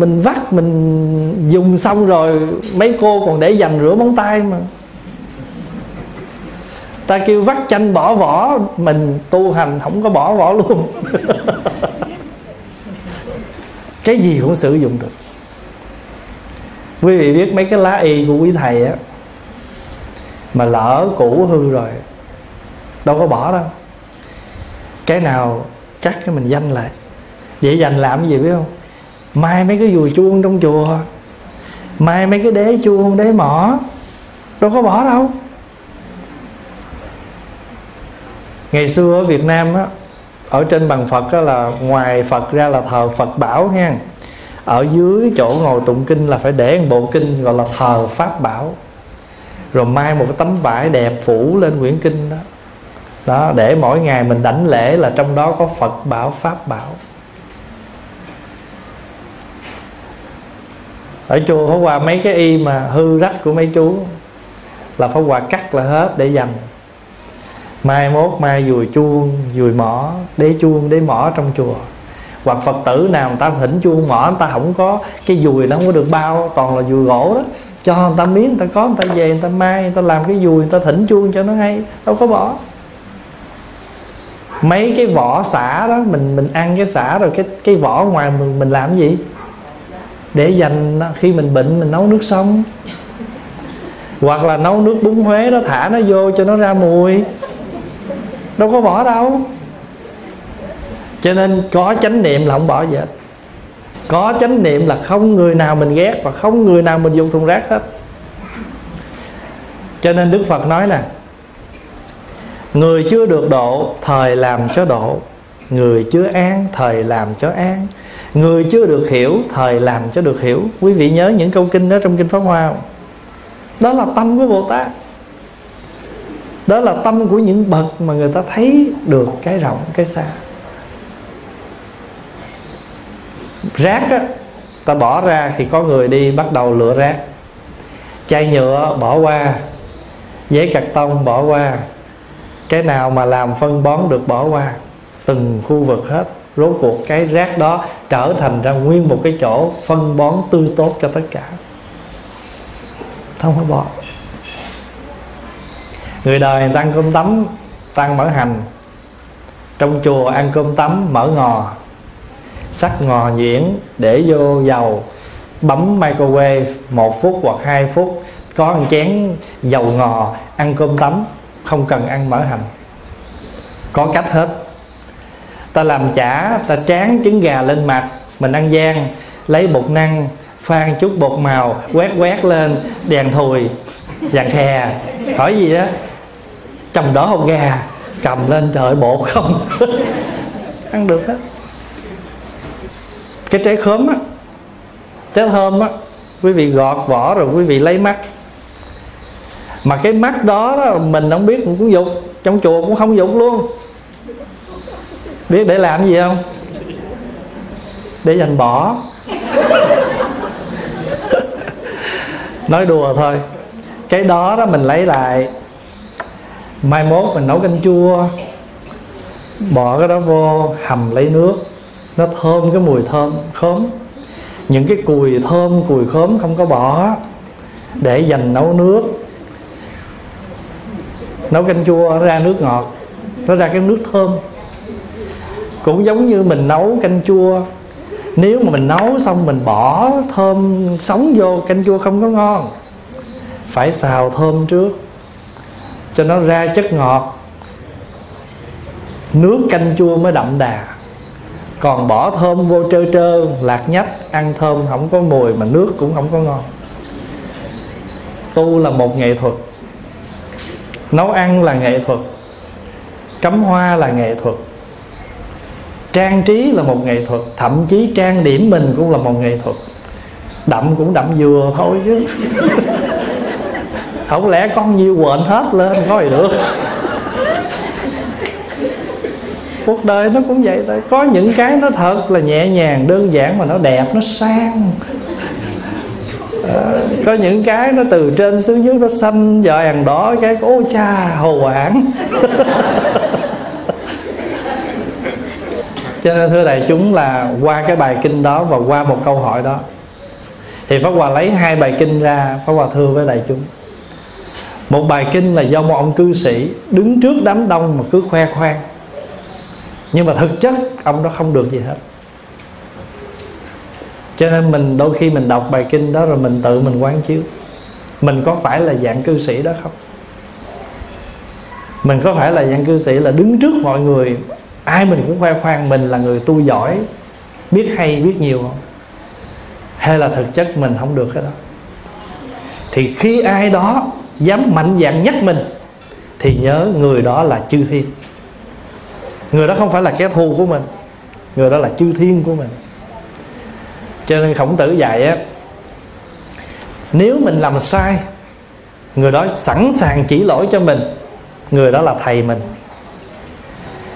mình vắt, mình dùng xong rồi mấy cô còn để dành rửa móng tay mà. Ta kêu vắt chanh bỏ vỏ, mình tu hành không có bỏ vỏ luôn. Cái gì cũng sử dụng được. Quý vị biết mấy cái lá y của quý thầy á, mà lỡ cũ hư rồi đâu có bỏ đâu, cái nào cắt cái mình danh lại. Vậy dành làm cái gì biết không? Mai mấy cái dùi chuông trong chùa, mai mấy cái đế chuông, đế mỏ đâu có bỏ đâu. Ngày xưa ở Việt Nam á, ở trên bàn Phật á, là ngoài Phật ra là thờ Phật Bảo ha, ở dưới chỗ ngồi tụng kinh là phải để một bộ kinh gọi là thờ Pháp Bảo, rồi mai một cái tấm vải đẹp phủ lên quyển kinh đó. Đó, để mỗi ngày mình đảnh lễ là trong đó có Phật Bảo, Pháp Bảo. Ở chùa Pháp Hòa mấy cái y mà hư rách của mấy chú là Pháp Hòa cắt là hết để dành. Mai mốt mai dùi chuông, dùi mỏ, đế chuông, đế mỏ trong chùa. Hoặc Phật tử nào người ta thỉnh chuông mỏ, người ta không có cái dùi, nó không có được bao, toàn là dùi gỗ đó, cho người ta miếng, người ta có, người ta về, người ta mai, người ta làm cái dùi, người ta thỉnh chuông cho nó hay, đâu có bỏ. Mấy cái vỏ xả đó, mình ăn cái xả rồi cái vỏ ngoài mình làm gì? Để dành khi mình bệnh mình nấu nước sông, hoặc là nấu nước bún Huế đó, thả nó vô cho nó ra mùi, đâu có bỏ đâu. Cho nên có chánh niệm là không bỏ gì hết. Có chánh niệm là không người nào mình ghét và không người nào mình dùng thùng rác hết. Cho nên Đức Phật nói nè, người chưa được độ thời làm cho độ, người chưa an thời làm cho an, người chưa được hiểu thời làm cho được hiểu. Quý vị nhớ những câu kinh đó trong kinh Pháp Hoa. Đó là tâm của Bồ Tát, đó là tâm của những bậc mà người ta thấy được cái rộng cái xa. Rác á, ta bỏ ra thì có người đi bắt đầu lựa rác. Chai nhựa bỏ qua, giấy cạc tông bỏ qua, cái nào mà làm phân bón được bỏ qua, từng khu vực hết. Rốt cuộc cái rác đó trở thành ra nguyên một cái chỗ phân bón tươi tốt cho tất cả. Không phải bỏ. Người đời người ta ăn cơm tấm, ta ăn mỡ hành. Trong chùa ăn cơm tấm mỡ ngò, sắc ngò nhuyễn, để vô dầu, bấm microwave 1 phút hoặc 2 phút, có một chén dầu ngò, ăn cơm tấm, không cần ăn mỡ hành. Có cách hết. Ta làm chả, ta tráng trứng gà lên mặt, mình ăn gian, lấy bột năng, phan chút bột màu, quét quét lên, đèn thùi, vàng khè, hỏi gì đó, chồng đỏ hột gà, cầm lên trời bột không. Ăn được hết. Cái trái khóm á, trái thơm á, quý vị gọt vỏ rồi quý vị lấy mắt. Mà cái mắt đó, đó mình không biết mình cũng dục, trong chùa cũng không dục luôn. Biết để làm gì không? Để dành bỏ. Nói đùa thôi. Cái đó đó mình lấy lại, mai mốt mình nấu canh chua, bỏ cái đó vô, hầm lấy nước, nó thơm cái mùi thơm khóm. Những cái cùi thơm, cùi khóm không có bỏ, để dành nấu nước. Nấu canh chua nó ra nước ngọt, nó ra cái nước thơm. Cũng giống như mình nấu canh chua, nếu mà mình nấu xong mình bỏ thơm sống vô, canh chua không có ngon. Phải xào thơm trước cho nó ra chất ngọt, nước canh chua mới đậm đà. Còn bỏ thơm vô trơ trơ, lạc nhách, ăn thơm không có mùi, mà nước cũng không có ngon. Tu là một nghệ thuật, nấu ăn là nghệ thuật, cắm hoa là nghệ thuật, trang trí là một nghệ thuật, thậm chí trang điểm mình cũng là một nghệ thuật. Đậm cũng đậm vừa thôi chứ. Không lẽ con nhiêu quện hết lên, có gì được. Cuộc đời nó cũng vậy thôi. Có những cái nó thật là nhẹ nhàng, đơn giản mà nó đẹp, nó sang. Có những cái nó từ trên xuống dưới nó xanh, vợ hàng đỏ, cái ô cha, hồ quảng. Cho nên thưa đại chúng là qua cái bài kinh đó và qua một câu hỏi đó, thì Pháp Hòa lấy hai bài kinh ra, Pháp Hòa thưa với đại chúng. Một bài kinh là do một ông cư sĩ đứng trước đám đông mà cứ khoe khoang, nhưng mà thực chất ông đó không được gì hết. Cho nên mình đôi khi mình đọc bài kinh đó rồi mình tự mình quán chiếu, mình có phải là dạng cư sĩ đó không? Mình có phải là dạng cư sĩ là đứng trước mọi người, ai mình cũng khoe khoang mình là người tu giỏi, biết hay biết nhiều không? Hay là thực chất mình không được cái đó? Thì khi ai đó dám mạnh dạn nhắc mình thì nhớ người đó là chư thiên. Người đó không phải là kẻ thù của mình, người đó là chư thiên của mình. Cho nên Khổng Tử dạy á, nếu mình làm sai, người đó sẵn sàng chỉ lỗi cho mình, người đó là thầy mình.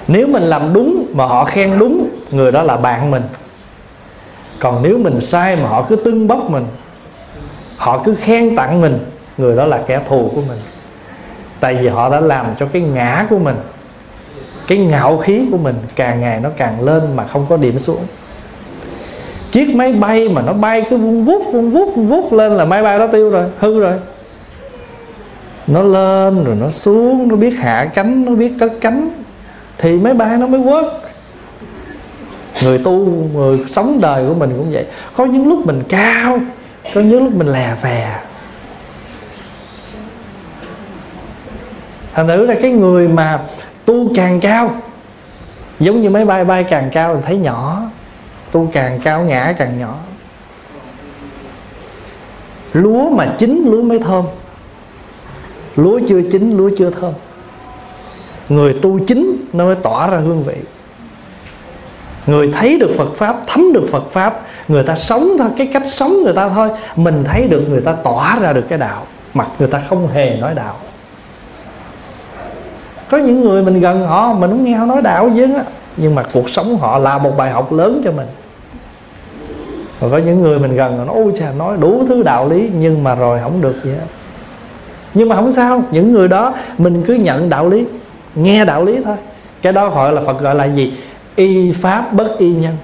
Nếu mình làm đúng mà họ khen đúng, người đó là bạn mình. Còn nếu mình sai mà họ cứ tưng bốc mình, họ cứ khen tặng mình, người đó là kẻ thù của mình. Tại vì họ đã làm cho cái ngã của mình, cái ngạo khí của mình càng ngày nó càng lên mà không có điểm xuống. Chiếc máy bay mà nó bay cứ vung vút lên là máy bay đó tiêu rồi, hư rồi. Nó lên rồi nó xuống, nó biết hạ cánh, nó biết cất cánh thì máy bay nó mới work. Người tu, người sống đời của mình cũng vậy. Có những lúc mình cao, có những lúc mình lè vè. Thành thử ra cái người mà tu càng cao, giống như máy bay bay càng cao thì thấy nhỏ, tu càng cao ngã càng nhỏ. Lúa mà chín lúa mới thơm, lúa chưa chín lúa chưa thơm. Người tu chín nó mới tỏa ra hương vị. Người thấy được Phật Pháp, thấm được Phật Pháp, người ta sống thôi, cái cách sống người ta thôi, mình thấy được người ta tỏa ra được cái đạo, mặc người ta không hề nói đạo. Có những người mình gần họ, mình không nghe họ nói đạo chứ á, nhưng mà cuộc sống họ là một bài học lớn cho mình. Rồi có những người mình gần họ nói, ôi chà, nói đủ thứ đạo lý, nhưng mà rồi không được gì hết. Nhưng mà không sao, những người đó mình cứ nhận đạo lý, nghe đạo lý thôi. Cái đó gọi là Phật gọi là gì? Y pháp bất y nhân.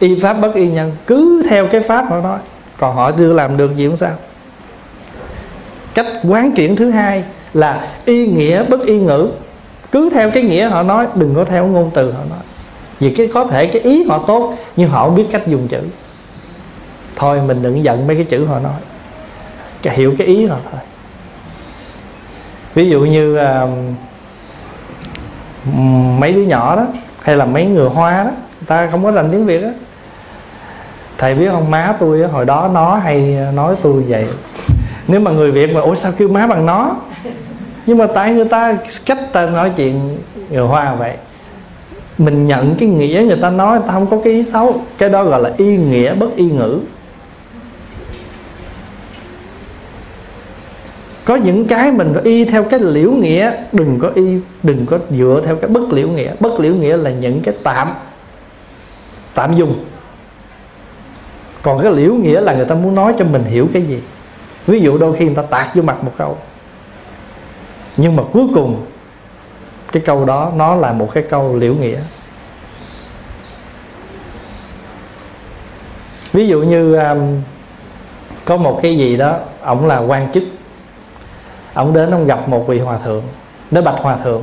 Y pháp bất y nhân, cứ theo cái pháp họ nói. Còn họ chưa làm được gì cũng sao. Cách quán chuyển thứ hai là y nghĩa bất y ngữ. Cứ theo cái nghĩa họ nói, đừng có theo ngôn từ họ nói. Vì cái có thể cái ý họ tốt, nhưng họ không biết cách dùng chữ. Thôi mình đừng giận mấy cái chữ họ nói, cái hiểu cái ý họ thôi. Ví dụ như mấy đứa nhỏ đó, hay là mấy người Hoa đó, ta không có rành tiếng Việt đó. Thầy biết không, má tôi hồi đó nó hay nói tôi vậy. Nếu mà người Việt mà ủa sao kêu má bằng nó, nhưng mà tại người ta cách ta nói chuyện người Hoa vậy, mình nhận cái nghĩa người ta nói, người ta không có cái ý xấu. Cái đó gọi là y nghĩa bất y ngữ. Có những cái mình y theo cái liễu nghĩa, đừng có y, đừng có dựa theo cái bất liễu nghĩa. Bất liễu nghĩa là những cái tạm dùng. Còn cái liễu nghĩa là người ta muốn nói cho mình hiểu cái gì. Ví dụ đôi khi người ta tạt vô mặt một câu, nhưng mà cuối cùng cái câu đó nó là một cái câu liễu nghĩa. Ví dụ như có một cái gì đó, ổng là quan chức, ông đến ông gặp một vị hòa thượng, đến bạch hòa thượng,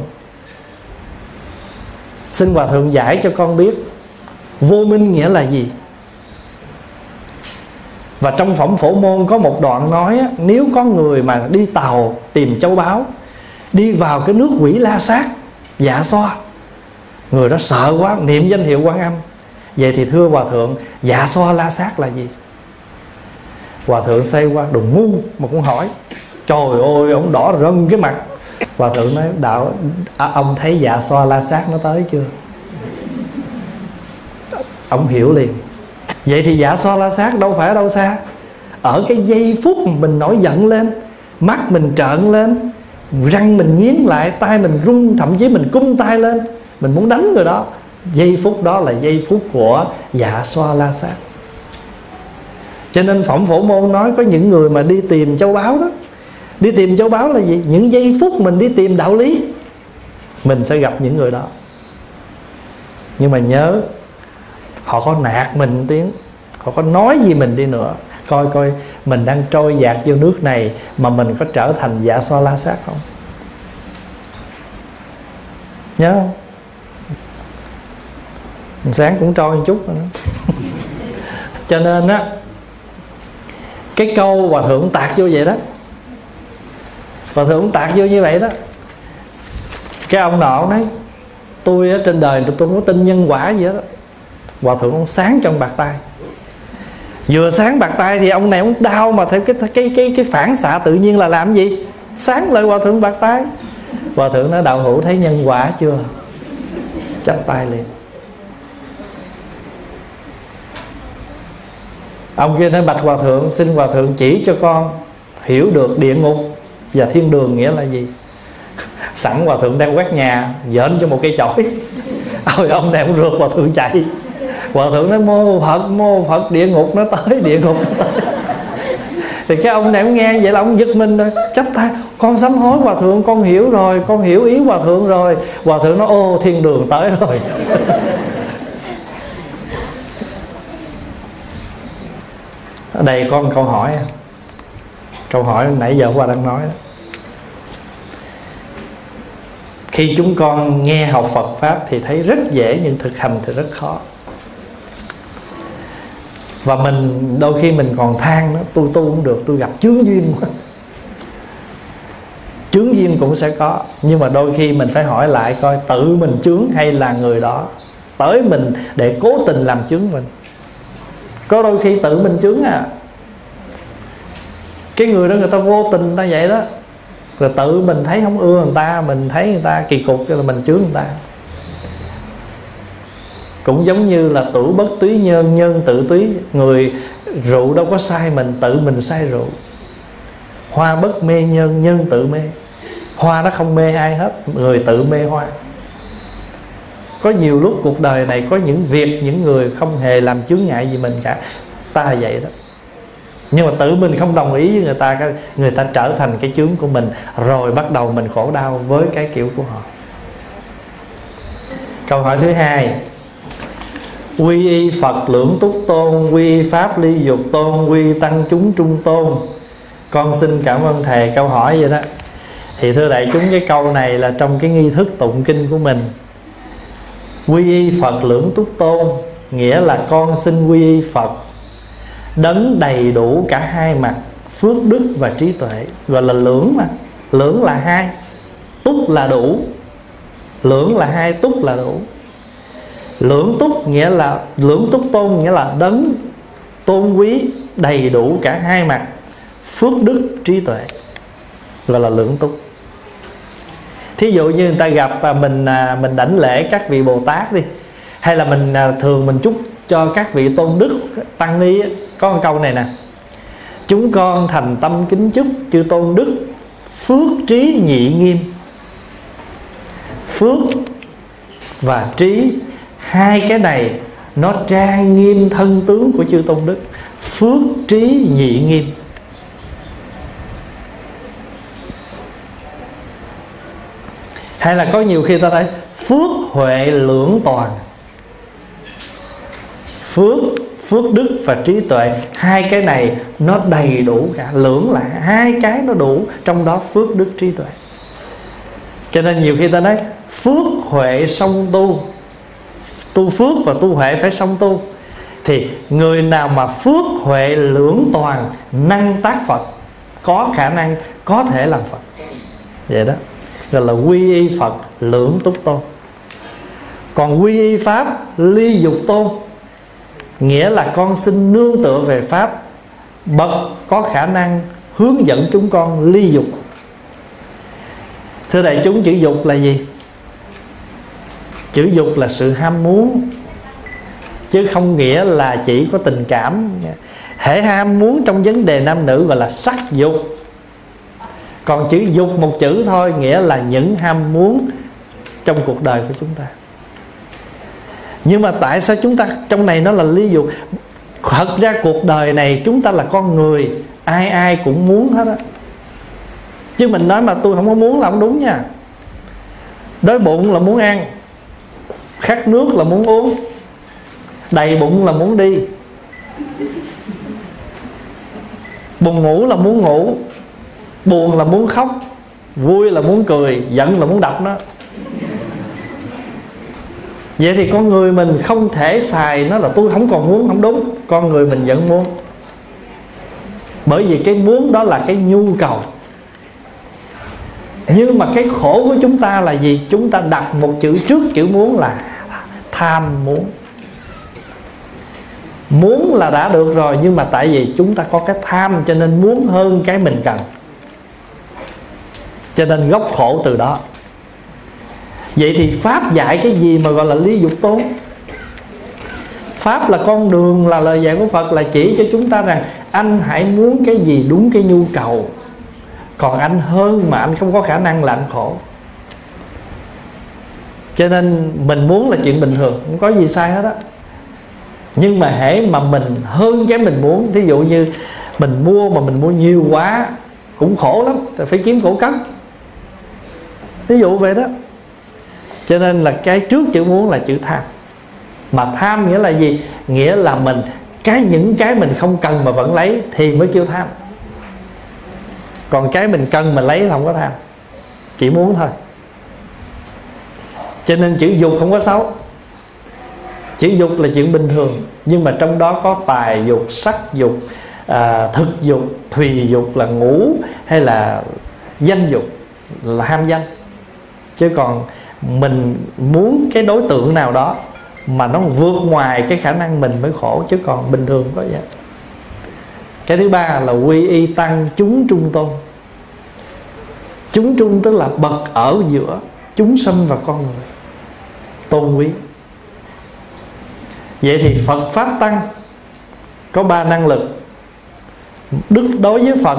xin hòa thượng giải cho con biết vô minh nghĩa là gì. Và trong phẩm Phổ Môn có một đoạn nói, nếu có người mà đi tàu tìm châu báu, đi vào cái nước Quỷ La Sát, Dạ Xoa, người đó sợ quá niệm danh hiệu Quan Âm. Vậy thì thưa hòa thượng, Dạ Xoa La Sát là gì? Hòa thượng say qua đồ ngu mà cũng hỏi. Trời ơi, ông đỏ rưng cái mặt. Hòa thượng nói, đạo ông thấy Dạ Xoa La Sát nó tới chưa? Ông hiểu liền. Vậy thì Dạ Xoa La Sát đâu phải ở đâu xa. Ở cái giây phút mình nổi giận lên, mắt mình trợn lên, răng mình nghiến lại, tay mình rung, thậm chí mình cung tay lên, mình muốn đánh người đó. Giây phút đó là giây phút của Dạ Xoa La Sát. Cho nên phẩm Phổ Môn nói, có những người mà đi tìm châu báu đó. Đi tìm châu báu là gì? Những giây phút mình đi tìm đạo lý, mình sẽ gặp những người đó. Nhưng mà nhớ, họ có nạt mình tiếng, họ có nói gì mình đi nữa, coi coi mình đang trôi dạt vô nước này mà mình có trở thành Dạ Xoa La Sát không. Nhớ không? Mình sáng cũng trôi một chút nữa. Cho nên á, cái câu hòa thượng tạc vô vậy đó, và thượng tạc vô như vậy đó, cái ông nọ nói, tôi ở trên đời tôi không có tin nhân quả gì đó. Hòa thượng ông sáng trong bạc tay. Vừa sáng bạc tay thì ông này cũng đau, mà theo cái phản xạ tự nhiên là làm gì? Sáng lại hòa thượng bạc tay. Hòa thượng nói đạo hữu thấy nhân quả chưa? Chắp tay liền. Ông kia nói bạch hòa thượng, xin hòa thượng chỉ cho con hiểu được địa ngục và thiên đường nghĩa là gì. Sẵn hòa thượng đang quét nhà, dễn cho một cây chổi. Ôi ông này cũng rượt hòa thượng chạy. Hòa thượng nói mô Phật địa ngục nó tới, địa ngục nó tới. Thì cái ông này cũng nghe vậy là ông giật mình rồi, chắp tay, con sám hối hòa thượng, con hiểu rồi, con hiểu ý hòa thượng rồi. Hòa thượng nói ô thiên đường tới rồi. Ở đây có một câu hỏi. Câu hỏi nãy giờ qua đang nói đó. Khi chúng con nghe học Phật Pháp thì thấy rất dễ, nhưng thực hành thì rất khó. Và mình đôi khi mình còn than đó, tôi tu cũng được, tôi gặp chướng duyên quá. Chướng duyên cũng sẽ có, nhưng mà đôi khi mình phải hỏi lại coi tự mình chướng hay là người đó tới mình để cố tình làm chướng mình. Có đôi khi tự mình chướng à, cái người đó người ta vô tình người ta vậy đó, rồi tự mình thấy không ưa người ta, mình thấy người ta kỳ cục cho là mình chướng người ta. Cũng giống như là tử bất túy nhân, nhân tự túy. Người rượu đâu có sai mình, tự mình sai rượu. Hoa bất mê nhân, nhân tự mê. Hoa nó không mê ai hết, người tự mê hoa. Có nhiều lúc cuộc đời này có những việc, những người không hề làm chướng ngại gì mình cả, ta vậy đó. Nhưng mà tự mình không đồng ý với người ta trở thành cái chướng của mình, rồi bắt đầu mình khổ đau với cái kiểu của họ. Câu hỏi thứ hai: quy y Phật lưỡng túc tôn, quy Pháp ly dục tôn, quy tăng chúng trung tôn. Con xin cảm ơn thầy. Câu hỏi vậy đó. Thì thưa đại chúng, cái câu này là trong cái nghi thức tụng kinh của mình. Quy y Phật lưỡng túc tôn nghĩa là con xin quy y Phật đấng đầy đủ cả hai mặt phước đức và trí tuệ. Gọi là lưỡng mà. Lưỡng là hai, túc là đủ. Lưỡng là hai, túc là đủ. Lưỡng túc nghĩa là lưỡng túc tôn nghĩa là đấng tôn quý đầy đủ cả hai mặt phước đức trí tuệ, gọi là lưỡng túc. Thí dụ như người ta gặp mình đảnh lễ các vị Bồ Tát đi, hay là mình thường mình chúc cho các vị tôn đức tăng ni, có một câu này nè: chúng con thành tâm kính chúc chư tôn đức phước trí nhị nghiêm. Phước và trí, hai cái này nó trang nghiêm thân tướng của chư tôn đức. Phước trí nhị nghiêm. Hay là có nhiều khi ta thấy phước huệ lưỡng toàn. Phước đức và trí tuệ, hai cái này nó đầy đủ cả. Lưỡng là hai cái nó đủ, trong đó phước đức trí tuệ. Cho nên nhiều khi ta nói phước huệ song tu. Tu phước và tu huệ phải song tu. Thì người nào mà phước huệ lưỡng toàn năng tác Phật, có khả năng có thể làm Phật. Vậy đó, gọi là quy y Phật lưỡng túc tôn. Còn quy y Pháp ly dục tôn nghĩa là con xin nương tựa về Pháp, bậc có khả năng hướng dẫn chúng con ly dục. Thưa đại chúng, chữ dục là gì? Chữ dục là sự ham muốn, chứ không nghĩa là chỉ có tình cảm. Hễ ham muốn trong vấn đề nam nữ gọi là sắc dục. Còn chữ dục một chữ thôi, nghĩa là những ham muốn trong cuộc đời của chúng ta. Nhưng mà tại sao chúng ta trong này nó là ly dục? Thật ra cuộc đời này chúng ta là con người, ai ai cũng muốn hết á. Chứ mình nói mà tôi không có muốn là không đúng nha. Đói bụng là muốn ăn, khát nước là muốn uống, đầy bụng là muốn đi, buồn ngủ là muốn ngủ, buồn là muốn khóc, vui là muốn cười, giận là muốn đập nó. Vậy thì con người mình không thể xài nó là tôi không còn muốn, không đúng. Con người mình vẫn muốn, bởi vì cái muốn đó là cái nhu cầu. Nhưng mà cái khổ của chúng ta là gì? Chúng ta đặt một chữ trước chữ muốn là tham muốn. Muốn là đã được rồi, nhưng mà tại vì chúng ta có cái tham cho nên muốn hơn cái mình cần, cho nên gốc khổ từ đó. Vậy thì Pháp dạy cái gì mà gọi là lý dục tố? Pháp là con đường, là lời dạy của Phật, là chỉ cho chúng ta rằng anh hãy muốn cái gì đúng cái nhu cầu. Còn anh hơn mà anh không có khả năng là anh khổ. Cho nên mình muốn là chuyện bình thường, không có gì sai hết á. Nhưng mà hễ mà mình hơn cái mình muốn, thí dụ như mình mua mà mình mua nhiều quá cũng khổ lắm, phải kiếm khổ cất, thí dụ vậy đó. Cho nên là cái trước chữ muốn là chữ tham. Mà tham nghĩa là gì? Nghĩa là mình cái những cái mình không cần mà vẫn lấy thì mới kêu tham. Còn cái mình cần mà lấy là không có tham, chỉ muốn thôi. Cho nên chữ dục không có xấu. Chữ dục là chuyện bình thường, nhưng mà trong đó có tài dục, sắc dục, thực dục, thùy dục là ngủ, hay là danh dục là ham danh. Chứ còn mình muốn cái đối tượng nào đó mà nó vượt ngoài cái khả năng mình mới khổ, chứ còn bình thường có vậy. Cái thứ ba là quy y tăng chúng trung tôn. Chúng trung tức là bậc ở giữa chúng sanh và con người, tôn quý. Vậy thì Phật Pháp Tăng có ba năng lực. Đức đối với Phật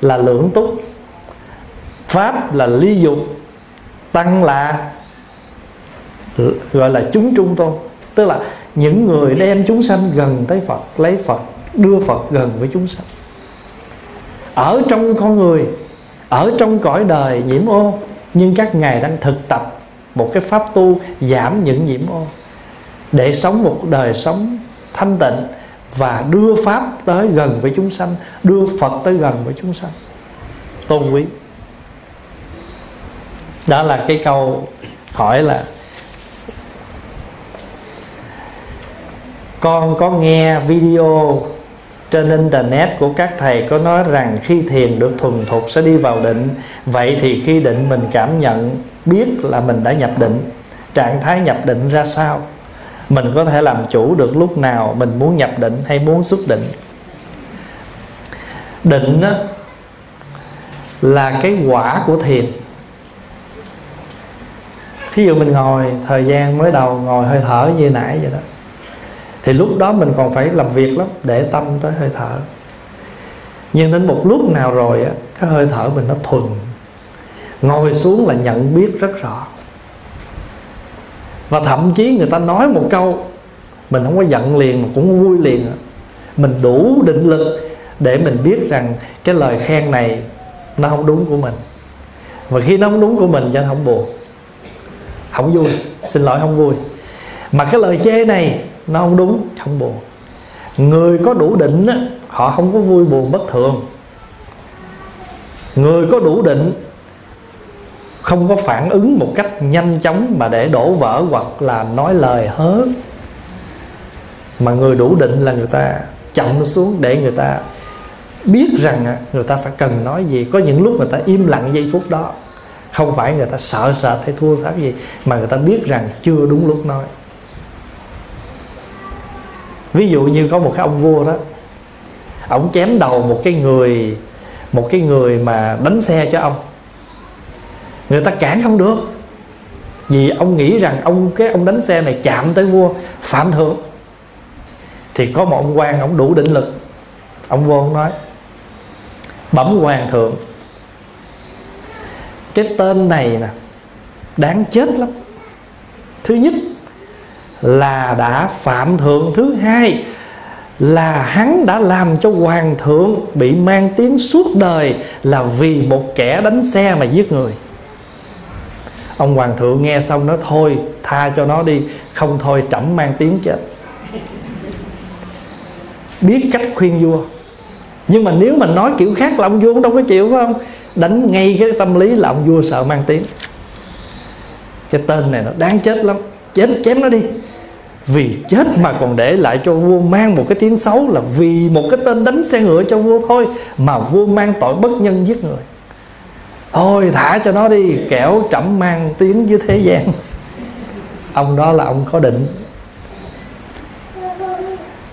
là lưỡng túc, Pháp là ly dục, Tăng là gọi là chúng trung tôn, tức là những người đem chúng sanh gần tới Phật, lấy Phật, đưa Phật gần với chúng sanh. Ở trong con người, ở trong cõi đời nhiễm ô, nhưng các ngài đang thực tập một cái pháp tu giảm những nhiễm ô để sống một đời sống thanh tịnh và đưa Pháp tới gần với chúng sanh, đưa Phật tới gần với chúng sanh, tôn quý. Đó là cái câu hỏi là con có nghe video trên internet của các thầy có nói rằng khi thiền được thuần thục sẽ đi vào định. Vậy thì khi định mình cảm nhận biết là mình đã nhập định, trạng thái nhập định ra sao? Mình có thể làm chủ được lúc nào mình muốn nhập định hay muốn xuất định? Định đó là cái quả của thiền. Thí dụ mình ngồi thời gian mới đầu, ngồi hơi thở như nãy vậy đó, thì lúc đó mình còn phải làm việc lắm để tâm tới hơi thở. Nhưng đến một lúc nào rồi á, cái hơi thở mình nó thuần, ngồi xuống là nhận biết rất rõ. Và thậm chí người ta nói một câu mình không có giận liền mà cũng không vui liền, mình đủ định lực để mình biết rằng cái lời khen này nó không đúng của mình. Và khi nó không đúng của mình cho nên không buồn, không vui, xin lỗi không vui. Mà cái lời chê này nó không đúng, không buồn. Người có đủ định á, họ không có vui buồn bất thường. Người có đủ định không có phản ứng một cách nhanh chóng mà để đổ vỡ hoặc là nói lời hớ. Mà người đủ định là người ta chậm xuống để người ta biết rằng người ta phải cần nói gì. Có những lúc người ta im lặng giây phút đó, không phải người ta sợ sệt hay thua pháp gì, mà người ta biết rằng chưa đúng lúc nói. Ví dụ như có một cái ông vua đó, ông chém đầu một cái người mà đánh xe cho ông. Người ta cản không được, vì ông nghĩ rằng cái ông đánh xe này chạm tới vua phạm thượng. Thì có một ông quan, ông đủ định lực, ông vô ông nói: bẩm hoàng thượng, cái tên này nè đáng chết lắm. Thứ nhất là đã phạm thượng, thứ hai là hắn đã làm cho hoàng thượng bị mang tiếng suốt đời là vì một kẻ đánh xe mà giết người. Ông hoàng thượng nghe xong nói: thôi tha cho nó đi, không thôi trẫm mang tiếng chết. Biết cách khuyên vua. Nhưng mà nếu mà nói kiểu khác là ông vua cũng đâu có chịu, phải không? Đánh ngay cái tâm lý là ông vua sợ mang tiếng. Cái tên này nó đáng chết lắm, chém nó đi. Vì chết mà còn để lại cho vua mang một cái tiếng xấu là vì một cái tên đánh xe ngựa cho vua thôi, mà vua mang tội bất nhân giết người. Thôi thả cho nó đi, kẻo trẫm mang tiếng với thế gian. Ông đó là ông có định.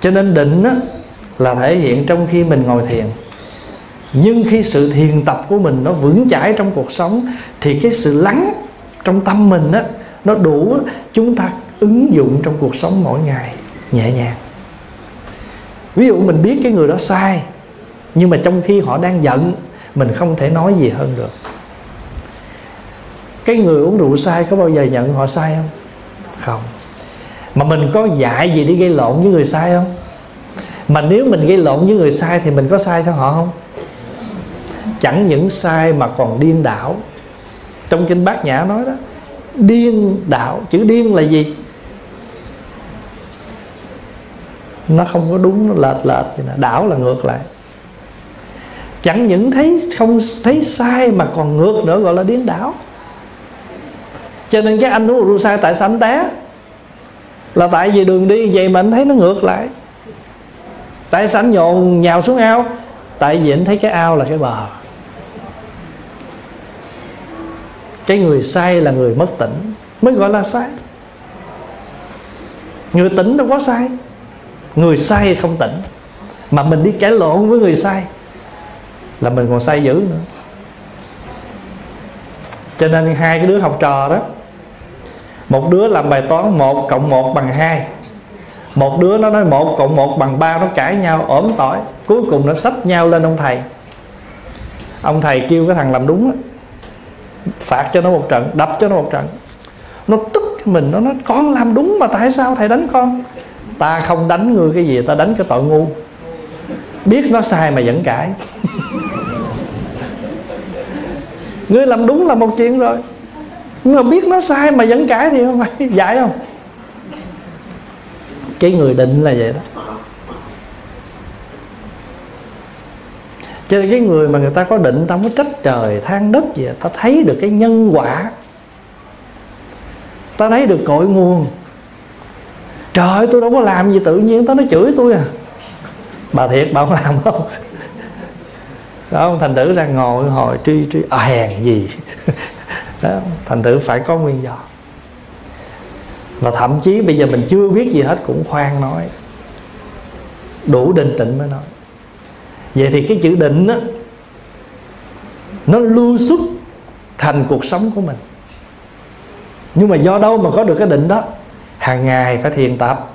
Cho nên định á, là thể hiện trong khi mình ngồi thiền. Nhưng khi sự thiền tập của mình nó vững chãi trong cuộc sống thì cái sự lắng trong tâm mình á, nó đủ chúng ta ứng dụng trong cuộc sống mỗi ngày nhẹ nhàng. Ví dụ mình biết cái người đó sai, nhưng mà trong khi họ đang giận, mình không thể nói gì hơn được. Cái người uống rượu sai có bao giờ nhận họ sai không? Không. Mà mình có dạy gì đi gây lộn với người sai không? Mà nếu mình gây lộn với người sai thì mình có sai theo họ không? Chẳng những sai mà còn điên đảo. Trong kinh Bát Nhã nói đó, điên đảo. Chữ điên là gì? Nó không có đúng, nó lệch vậy nè. Đảo là ngược lại. Chẳng những không thấy sai mà còn ngược nữa, gọi là điên đảo. Cho nên cái anh uống rượu sai, tại sao anh té? Là tại vì đường đi vậy mà anh thấy nó ngược lại. Tại sao anh nhào xuống ao? Tại vì anh thấy cái ao là cái bờ. Cái người sai là người mất tỉnh mới gọi là sai. Người tỉnh đâu có sai. Người sai không tỉnh. Mà mình đi cãi lộn với người sai là mình còn sai dữ nữa. Cho nên hai cái đứa học trò đó, một đứa làm bài toán 1 + 1 bằng 2, một đứa nó nói 1 + 1 bằng 3. Nó cãi nhau ổm tỏi. Cuối cùng nó xách nhau lên ông thầy. Ông thầy kêu cái thằng làm đúng đó, phạt cho nó một trận, đập cho nó một trận. Nó tức mình, nó nói con làm đúng mà tại sao thầy đánh con? Ta không đánh người cái gì, ta đánh cái tội ngu. Biết nó sai mà vẫn cãi. Ngươi làm đúng là một chuyện rồi, nhưng mà biết nó sai mà vẫn cãi thì không phải dạy không? Cái người định là vậy đó. Cho nên cái người mà người ta có định, ta không có trách trời than đất gì, ta thấy được cái nhân quả, ta thấy được cội nguồn. Trời ơi, tôi đâu có làm gì tự nhiên tao nó chửi tôi à. Bà thiệt bà không làm không? Đó, thành thử ra ngồi hồi truy hèn gì. Đó, thành thử phải có nguyên do. Và thậm chí bây giờ mình chưa biết gì hết cũng khoan nói. Đủ định tịnh mới nói. Vậy thì cái chữ định đó, nó lưu xuất thành cuộc sống của mình. Nhưng mà do đâu mà có được cái định đó? Hàng ngày phải thiền tập,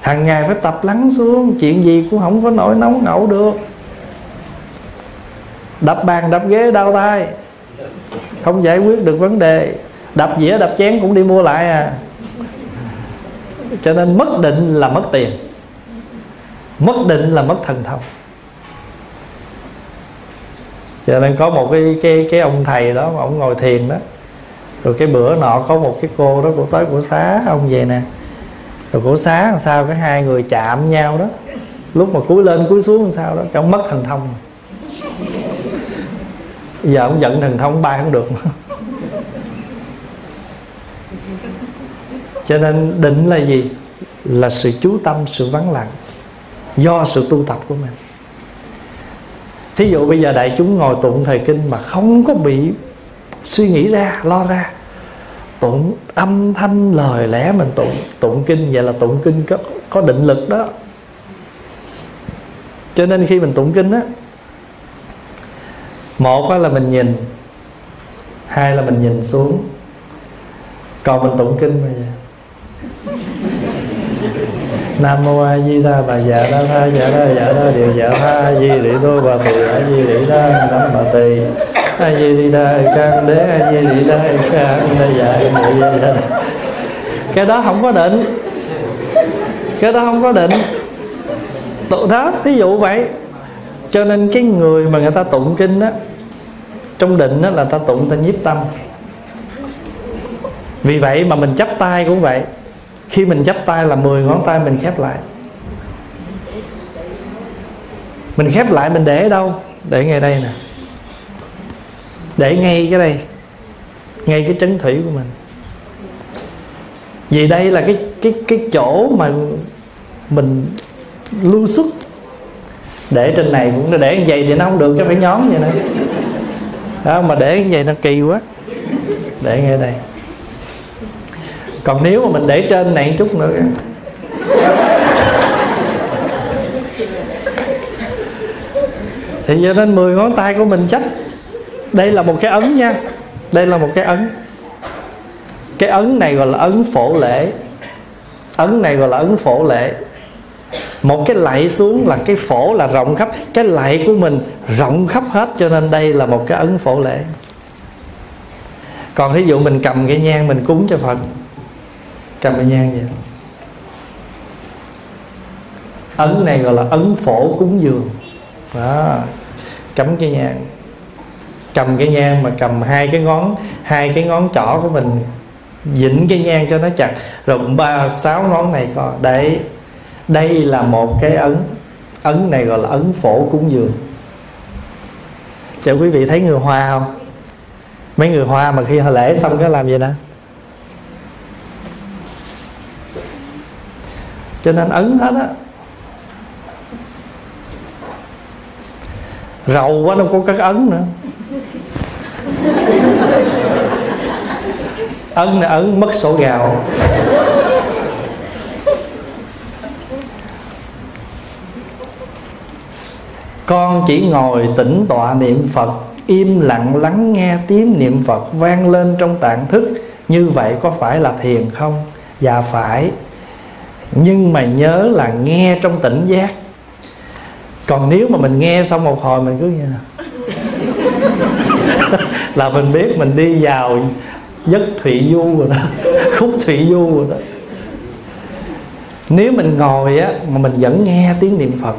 hàng ngày phải tập lắng xuống. Chuyện gì cũng không có nổi nóng ngẩu được. Đập bàn đập ghế đau tay, không giải quyết được vấn đề. Đập dĩa đập chén cũng đi mua lại à. Cho nên mất định là mất tiền, mất định là mất thần thông. Cho nên có một cái ông thầy đó, ông ngồi thiền đó. Rồi cái bữa nọ có một cái cô đó, cô tới cổ xá ông về nè. Rồi cổ xá làm sao cái hai người chạm nhau đó, lúc mà cúi lên cúi xuống làm sao đó, cái ông mất thần thông. Giờ ông giận thần thông bay không được nữa. Cho nên định là gì? Là sự chú tâm, sự vắng lặng do sự tu tập của mình. Thí dụ bây giờ đại chúng ngồi tụng thời kinh mà không có bị suy nghĩ ra, lo ra. Tụng âm thanh lời lẽ mình tụng kinh, vậy là tụng kinh có định lực đó. Cho nên khi mình tụng kinh á, một là mình nhìn, hai là mình nhìn xuống. Còn mình tụng kinh mà vậy. Nam mô A Di Đà Bà Dạ Đa Tha Dạ Đa Dạ Đa Điều Dạ Tha Di Lị Đô Bà Tỳ A Di Lị Đa Nam Bà Tỳ A Di Lị Đa Cang Đế A Di Lị Đa Cang Đa Dạ Mụ Dạ Đa. Cái đó không có định. Cái đó không có định. Tụng đó, thí dụ vậy. Cho nên cái người mà người ta tụng kinh á, trong định á là ta tụng ta nhiếp tâm. Vì vậy mà mình chắp tay cũng vậy. Khi mình chắp tay là 10 ngón tay mình khép lại. Mình khép lại mình để ở đâu? Để ngay đây nè. Để ngay cái đây, ngay cái trấn thủy của mình. Vì đây là cái chỗ mà mình lưu xuất. Để trên này cũng để như vậy thì nó không được, cái phải nhón vậy nè. Đó, mà để như vậy nó kỳ quá. Để ngay đây. Còn nếu mà mình để trên này một chút nữa Thì cho nên 10 ngón tay của mình trách. Đây là một cái ấn nha. Đây là một cái ấn. Cái ấn này gọi là ấn phổ lễ. Ấn này gọi là ấn phổ lễ. Một cái lạy xuống là cái phổ là rộng khắp. Cái lạy của mình rộng khắp hết. Cho nên đây là một cái ấn phổ lễ. Còn thí dụ mình cầm cái nhang mình cúng cho Phật, cầm cái nhang vậy, ấn này gọi là ấn phổ cúng dường đó. Cắm cái nhang, cầm cái nhang mà cầm hai cái ngón trỏ của mình vịn cái nhang cho nó chặt, rồi 6 ngón này coi đấy. Đây là một cái ấn. Ấn này gọi là ấn phổ cúng dường. Chợ quý vị thấy người Hoa không? Mấy người Hoa mà khi họ lễ xong cái làm vậy đó. Cho nên ấn hết á. Rầu quá đâu có các ấn nữa. Ấn là ấn mất sổ gạo. Con chỉ ngồi tĩnh tọa niệm Phật, im lặng lắng nghe tiếng niệm Phật vang lên trong tạng thức. Như vậy có phải là thiền không? Dạ phải. Nhưng mà nhớ là nghe trong tỉnh giác. Còn nếu mà mình nghe xong một hồi mình cứ như là mình biết mình đi vào giấc thụy du rồi đó, khúc thụy du rồi đó. Nếu mình ngồi á mà mình vẫn nghe tiếng niệm Phật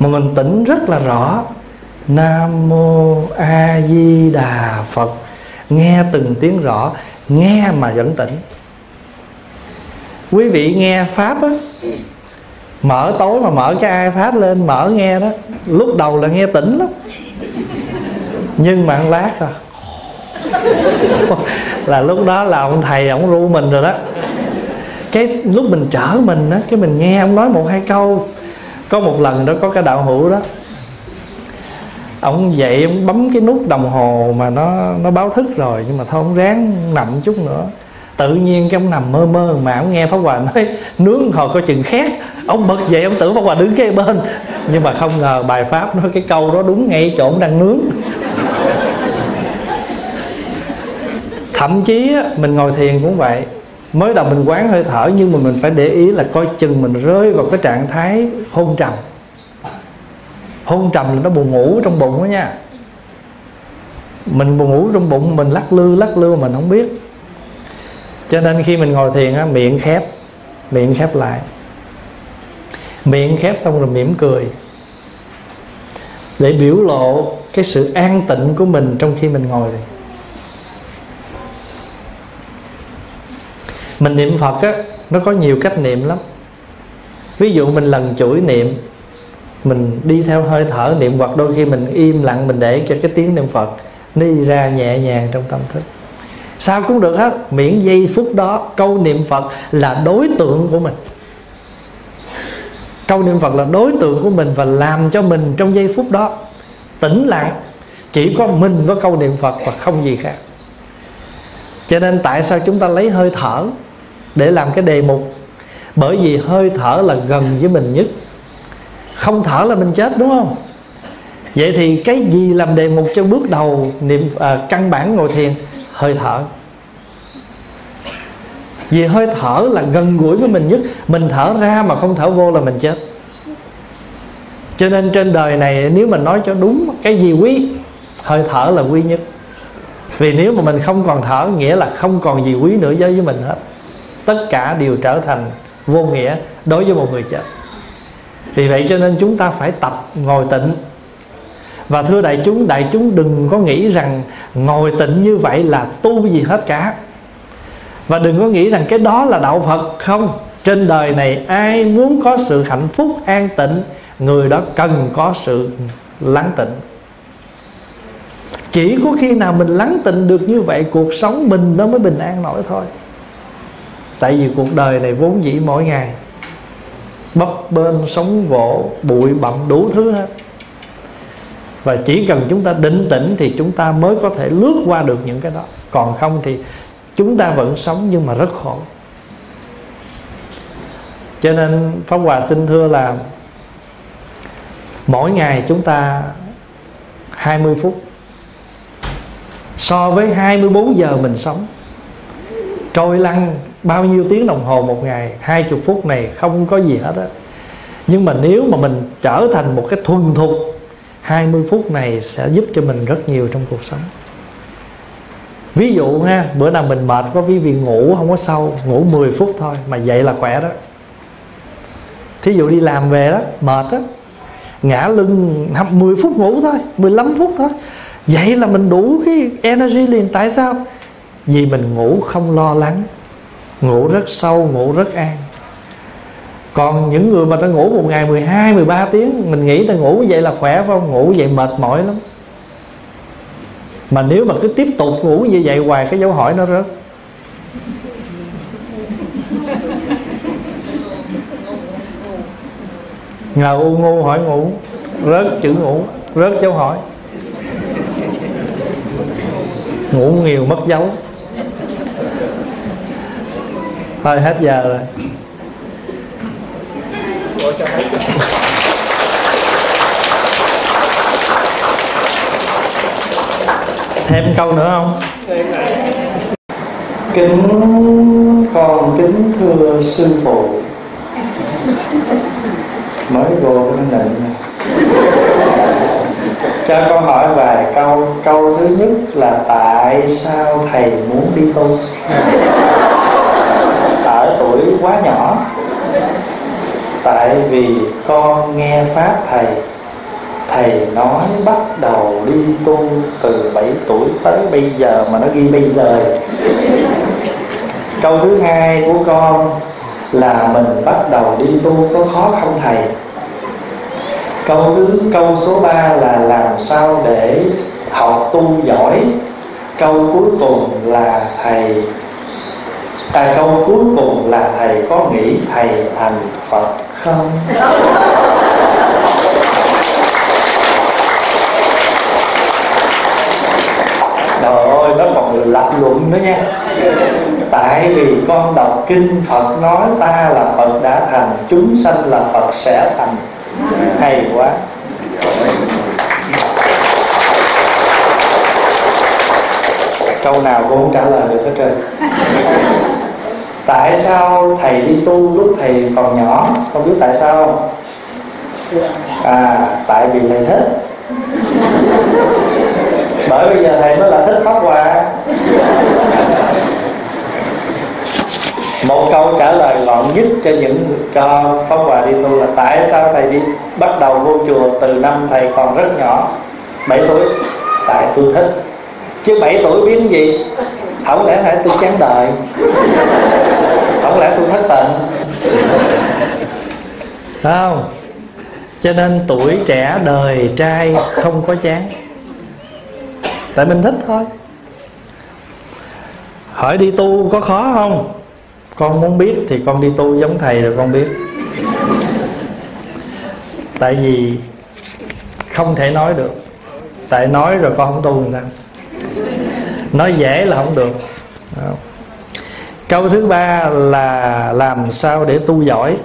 mà mình tỉnh rất là rõ, Nam Mô A Di Đà Phật, nghe từng tiếng rõ, nghe mà vẫn tỉnh. Quý vị nghe pháp á, mở tối mà mở cái iPad lên mở nghe đó, lúc đầu là nghe tỉnh lắm, nhưng mà một lát rồi là lúc đó là ông thầy ông ru mình rồi đó. Cái lúc mình trở mình á, cái mình nghe ông nói một hai câu. Có một lần đó có cái đạo hữu đó, ông dậy ông bấm cái nút đồng hồ mà nó báo thức rồi, nhưng mà thôi ông ráng nằm chút nữa. Tự nhiên cái ông nằm mơ mơ mà ông nghe Pháp Hòa nói nướng hồi coi chừng khét. Ông bật dậy ông tưởng Pháp Hòa đứng kế bên, nhưng mà không ngờ bài Pháp nói cái câu đó đúng ngay chỗ ông đang nướng. Thậm chí mình ngồi thiền cũng vậy. Mới đầu mình quán hơi thở, nhưng mà mình phải để ý là coi chừng mình rơi vào cái trạng thái hôn trầm. Hôn trầm là nó buồn ngủ trong bụng đó nha. Mình buồn ngủ trong bụng, mình lắc lư mình không biết. Cho nên khi mình ngồi thiền á, miệng khép lại, miệng khép xong rồi mỉm cười để biểu lộ cái sự an tịnh của mình trong khi mình ngồi. Mình niệm Phật á, nó có nhiều cách niệm lắm. Ví dụ mình lần chuỗi niệm, mình đi theo hơi thở niệm, hoặc đôi khi mình im lặng mình để cho cái tiếng niệm Phật đi ra nhẹ nhàng trong tâm thức. Sao cũng được hết, miễn giây phút đó câu niệm Phật là đối tượng của mình. Câu niệm Phật là đối tượng của mình và làm cho mình trong giây phút đó tĩnh lặng. Chỉ có mình có câu niệm Phật và không gì khác. Cho nên tại sao chúng ta lấy hơi thở để làm cái đề mục? Bởi vì hơi thở là gần với mình nhất. Không thở là mình chết, đúng không? Vậy thì cái gì làm đề mục cho bước đầu niệm căn bản ngồi thiền? Hơi thở. Vì hơi thở là gần gũi với mình nhất. Mình thở ra mà không thở vô là mình chết. Cho nên trên đời này nếu mình nói cho đúng, cái gì quý? Hơi thở là quý nhất. Vì nếu mà mình không còn thở, nghĩa là không còn gì quý nữa với mình hết. Tất cả đều trở thành vô nghĩa đối với một người chết. Vì vậy cho nên chúng ta phải tập ngồi tịnh. Và thưa đại chúng đừng có nghĩ rằng ngồi tịnh như vậy là tu gì hết cả. Và đừng có nghĩ rằng cái đó là đạo Phật. Không, trên đời này ai muốn có sự hạnh phúc an tịnh, người đó cần có sự lắng tịnh. Chỉ có khi nào mình lắng tịnh được như vậy, cuộc sống mình nó mới bình an nổi thôi. Tại vì cuộc đời này vốn dĩ mỗi ngày bấp bênh, sóng vỗ, bụi bặm đủ thứ hết. Và chỉ cần chúng ta định tĩnh thì chúng ta mới có thể lướt qua được những cái đó. Còn không thì chúng ta vẫn sống nhưng mà rất khổ. Cho nên Pháp Hòa xin thưa là mỗi ngày chúng ta 20 phút so với 24 giờ mình sống trôi lăn bao nhiêu tiếng đồng hồ một ngày, 20 phút này không có gì hết á. Nhưng mà nếu mà mình trở thành một cái thuần thục, 20 phút này sẽ giúp cho mình rất nhiều trong cuộc sống. Ví dụ ha, bữa nào mình mệt quá, vì ngủ không có sâu, ngủ 10 phút thôi mà dậy là khỏe đó. Thí dụ đi làm về đó, mệt đó, ngã lưng 10 phút ngủ thôi, 15 phút thôi, vậy là mình đủ cái energy liền. Tại sao? Vì mình ngủ không lo lắng, ngủ rất sâu, ngủ rất an. Còn những người mà ta ngủ một ngày 12, 13 tiếng, mình nghĩ ta ngủ vậy là khỏe phải không? Ngủ vậy mệt mỏi lắm. Mà nếu mà cứ tiếp tục ngủ như vậy hoài, cái dấu hỏi nó rớt. Ngờ u ngu hỏi ngủ, rớt chữ ngủ, rớt dấu hỏi. Ngủ nhiều mất dấu. Thôi hết giờ rồi. Thêm câu nữa không? Kính thưa sư phụ, mới vô cái vấn đề này cho con hỏi vài câu. Câu thứ nhất là tại sao thầy muốn đi tu ở tuổi quá nhỏ? Tại vì con nghe pháp thầy, thầy nói bắt đầu đi tu từ 7 tuổi tới bây giờ, mà nó ghi bây giờ. Câu thứ hai của con là mình bắt đầu đi tu có khó không thầy? Câu số 3 là làm sao để học tu giỏi? Câu cuối cùng là thầy có nghĩ thầy thành Phật không? Trời ơi, nó còn lập luận nữa nha. Tại vì con đọc kinh Phật nói ta là Phật đã thành, chúng sanh là Phật sẽ thành. Hay quá. Câu nào cô cũng trả lời được hết trơn. Tại sao thầy đi tu lúc thầy còn nhỏ? Không biết tại sao không? Tại vì thầy thích. Bởi bây giờ thầy mới là thích Pháp Hòa. Một câu trả lời gọn nhất cho Pháp Hòa đi tu là tại sao thầy đi bắt đầu vô chùa từ năm thầy còn rất nhỏ, 7 tuổi. Tại tôi thích. Chứ 7 tuổi biết cái gì? Không lẽ phải tôi chán đời? Không lẽ tôi thất tình? Không. Cho nên tuổi trẻ đời trai không có chán. Tại mình thích thôi. Hỏi đi tu có khó không? Con muốn biết thì con đi tu giống thầy rồi con biết. Tại vì không thể nói được. Tại nói rồi con không tu làm sao? Nói dễ là không được. Câu thứ ba là làm sao để tu giỏi.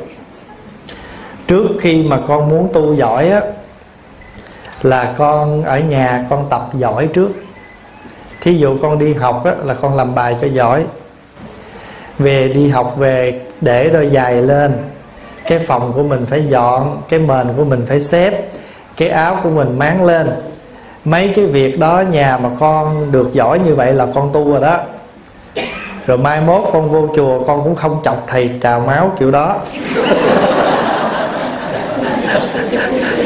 Trước khi mà con muốn tu giỏi á, là con ở nhà con tập giỏi trước. Thí dụ con đi học á, là con làm bài cho giỏi. Về đi học về để đôi giày lên, cái phòng của mình phải dọn, cái mền của mình phải xếp, cái áo của mình máng lên. Mấy cái việc đó nhà mà con được giỏi như vậy là con tu rồi đó. Rồi mai mốt con vô chùa con cũng không chọc thầy trào máu kiểu đó.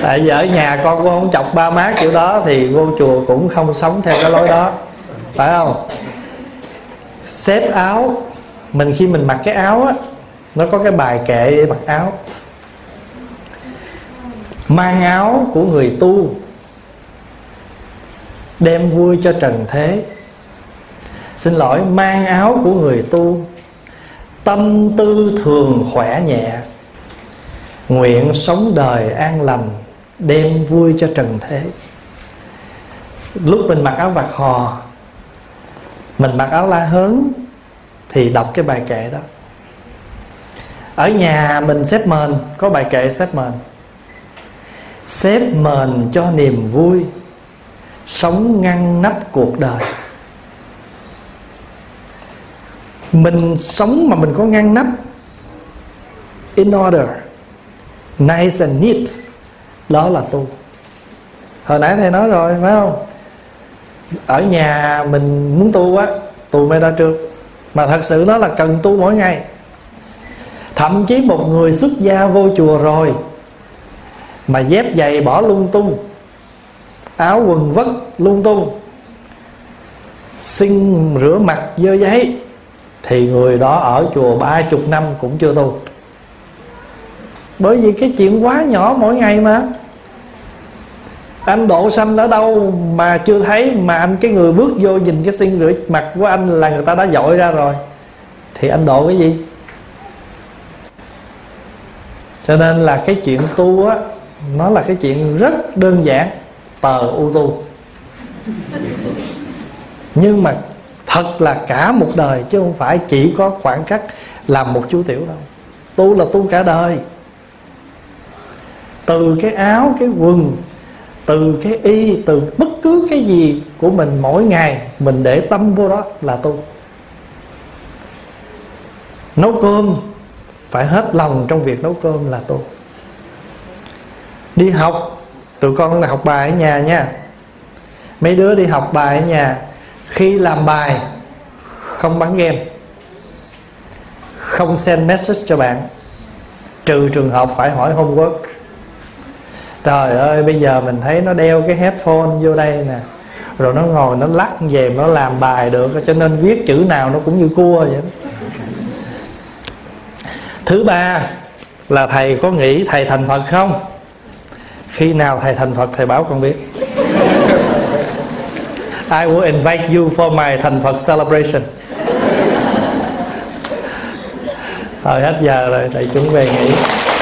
Tại vì ở nhà con cũng không chọc ba má kiểu đó, thì vô chùa cũng không sống theo cái lối đó. Phải không? Xếp áo. Khi mình mặc cái áo á, nó có cái bài kệ để mặc áo. Mang áo của người tu, đem vui cho trần thế. Xin lỗi, mang áo của người tu, tâm tư thường khỏe nhẹ. Nguyện sống đời an lành, đem vui cho trần thế. Lúc mình mặc áo vạt hò, mình mặc áo la hớn, thì đọc cái bài kệ đó. Ở nhà mình xếp mền, có bài kệ xếp mền. Xếp mền cho niềm vui, sống ngăn nắp cuộc đời. Mình sống mà mình có ngăn nắp, in order, nice and neat, đó là tu. Hồi nãy thầy nói rồi, phải không? Ở nhà mình muốn tu á, tu mới ra trường. Mà thật sự nó là cần tu mỗi ngày. Thậm chí một người xuất gia vô chùa rồi mà dép giày bỏ lung tung, áo quần vất lung tung, xin rửa mặt dơ giấy, thì người đó ở chùa 30 năm cũng chưa tu. Bởi vì cái chuyện quá nhỏ mỗi ngày mà. Anh độ sanh ở đâu mà chưa thấy, mà anh cái người bước vô nhìn cái xin rửa mặt của anh là người ta đã dội ra rồi, thì anh độ cái gì? Cho nên là cái chuyện tu á, nó là cái chuyện rất đơn giản, tờ u tu. Nhưng mà thật là cả một đời, chứ không phải chỉ có khoảng cách làm một chú tiểu đâu. Tu là tu cả đời. Từ cái áo, cái quần, từ cái y, từ bất cứ cái gì của mình mỗi ngày, mình để tâm vô đó là tu. Nấu cơm, phải hết lòng trong việc nấu cơm là tu. Đi học, tụi con là học bài ở nhà nha. Mấy đứa đi học bài ở nhà, khi làm bài không bắn game, không send message cho bạn, trừ trường hợp phải hỏi homework. Trời ơi, bây giờ mình thấy nó đeo cái headphone vô đây nè, rồi nó ngồi nó lắc về nó làm bài được, cho nên viết chữ nào nó cũng như cua vậy đó. Thứ ba là thầy có nghĩ thầy thành Phật không? Khi nào thầy thành Phật thầy báo con biết. I will invite you for my thành Phật celebration. Thôi hết giờ rồi, thầy chuẩn về nghỉ.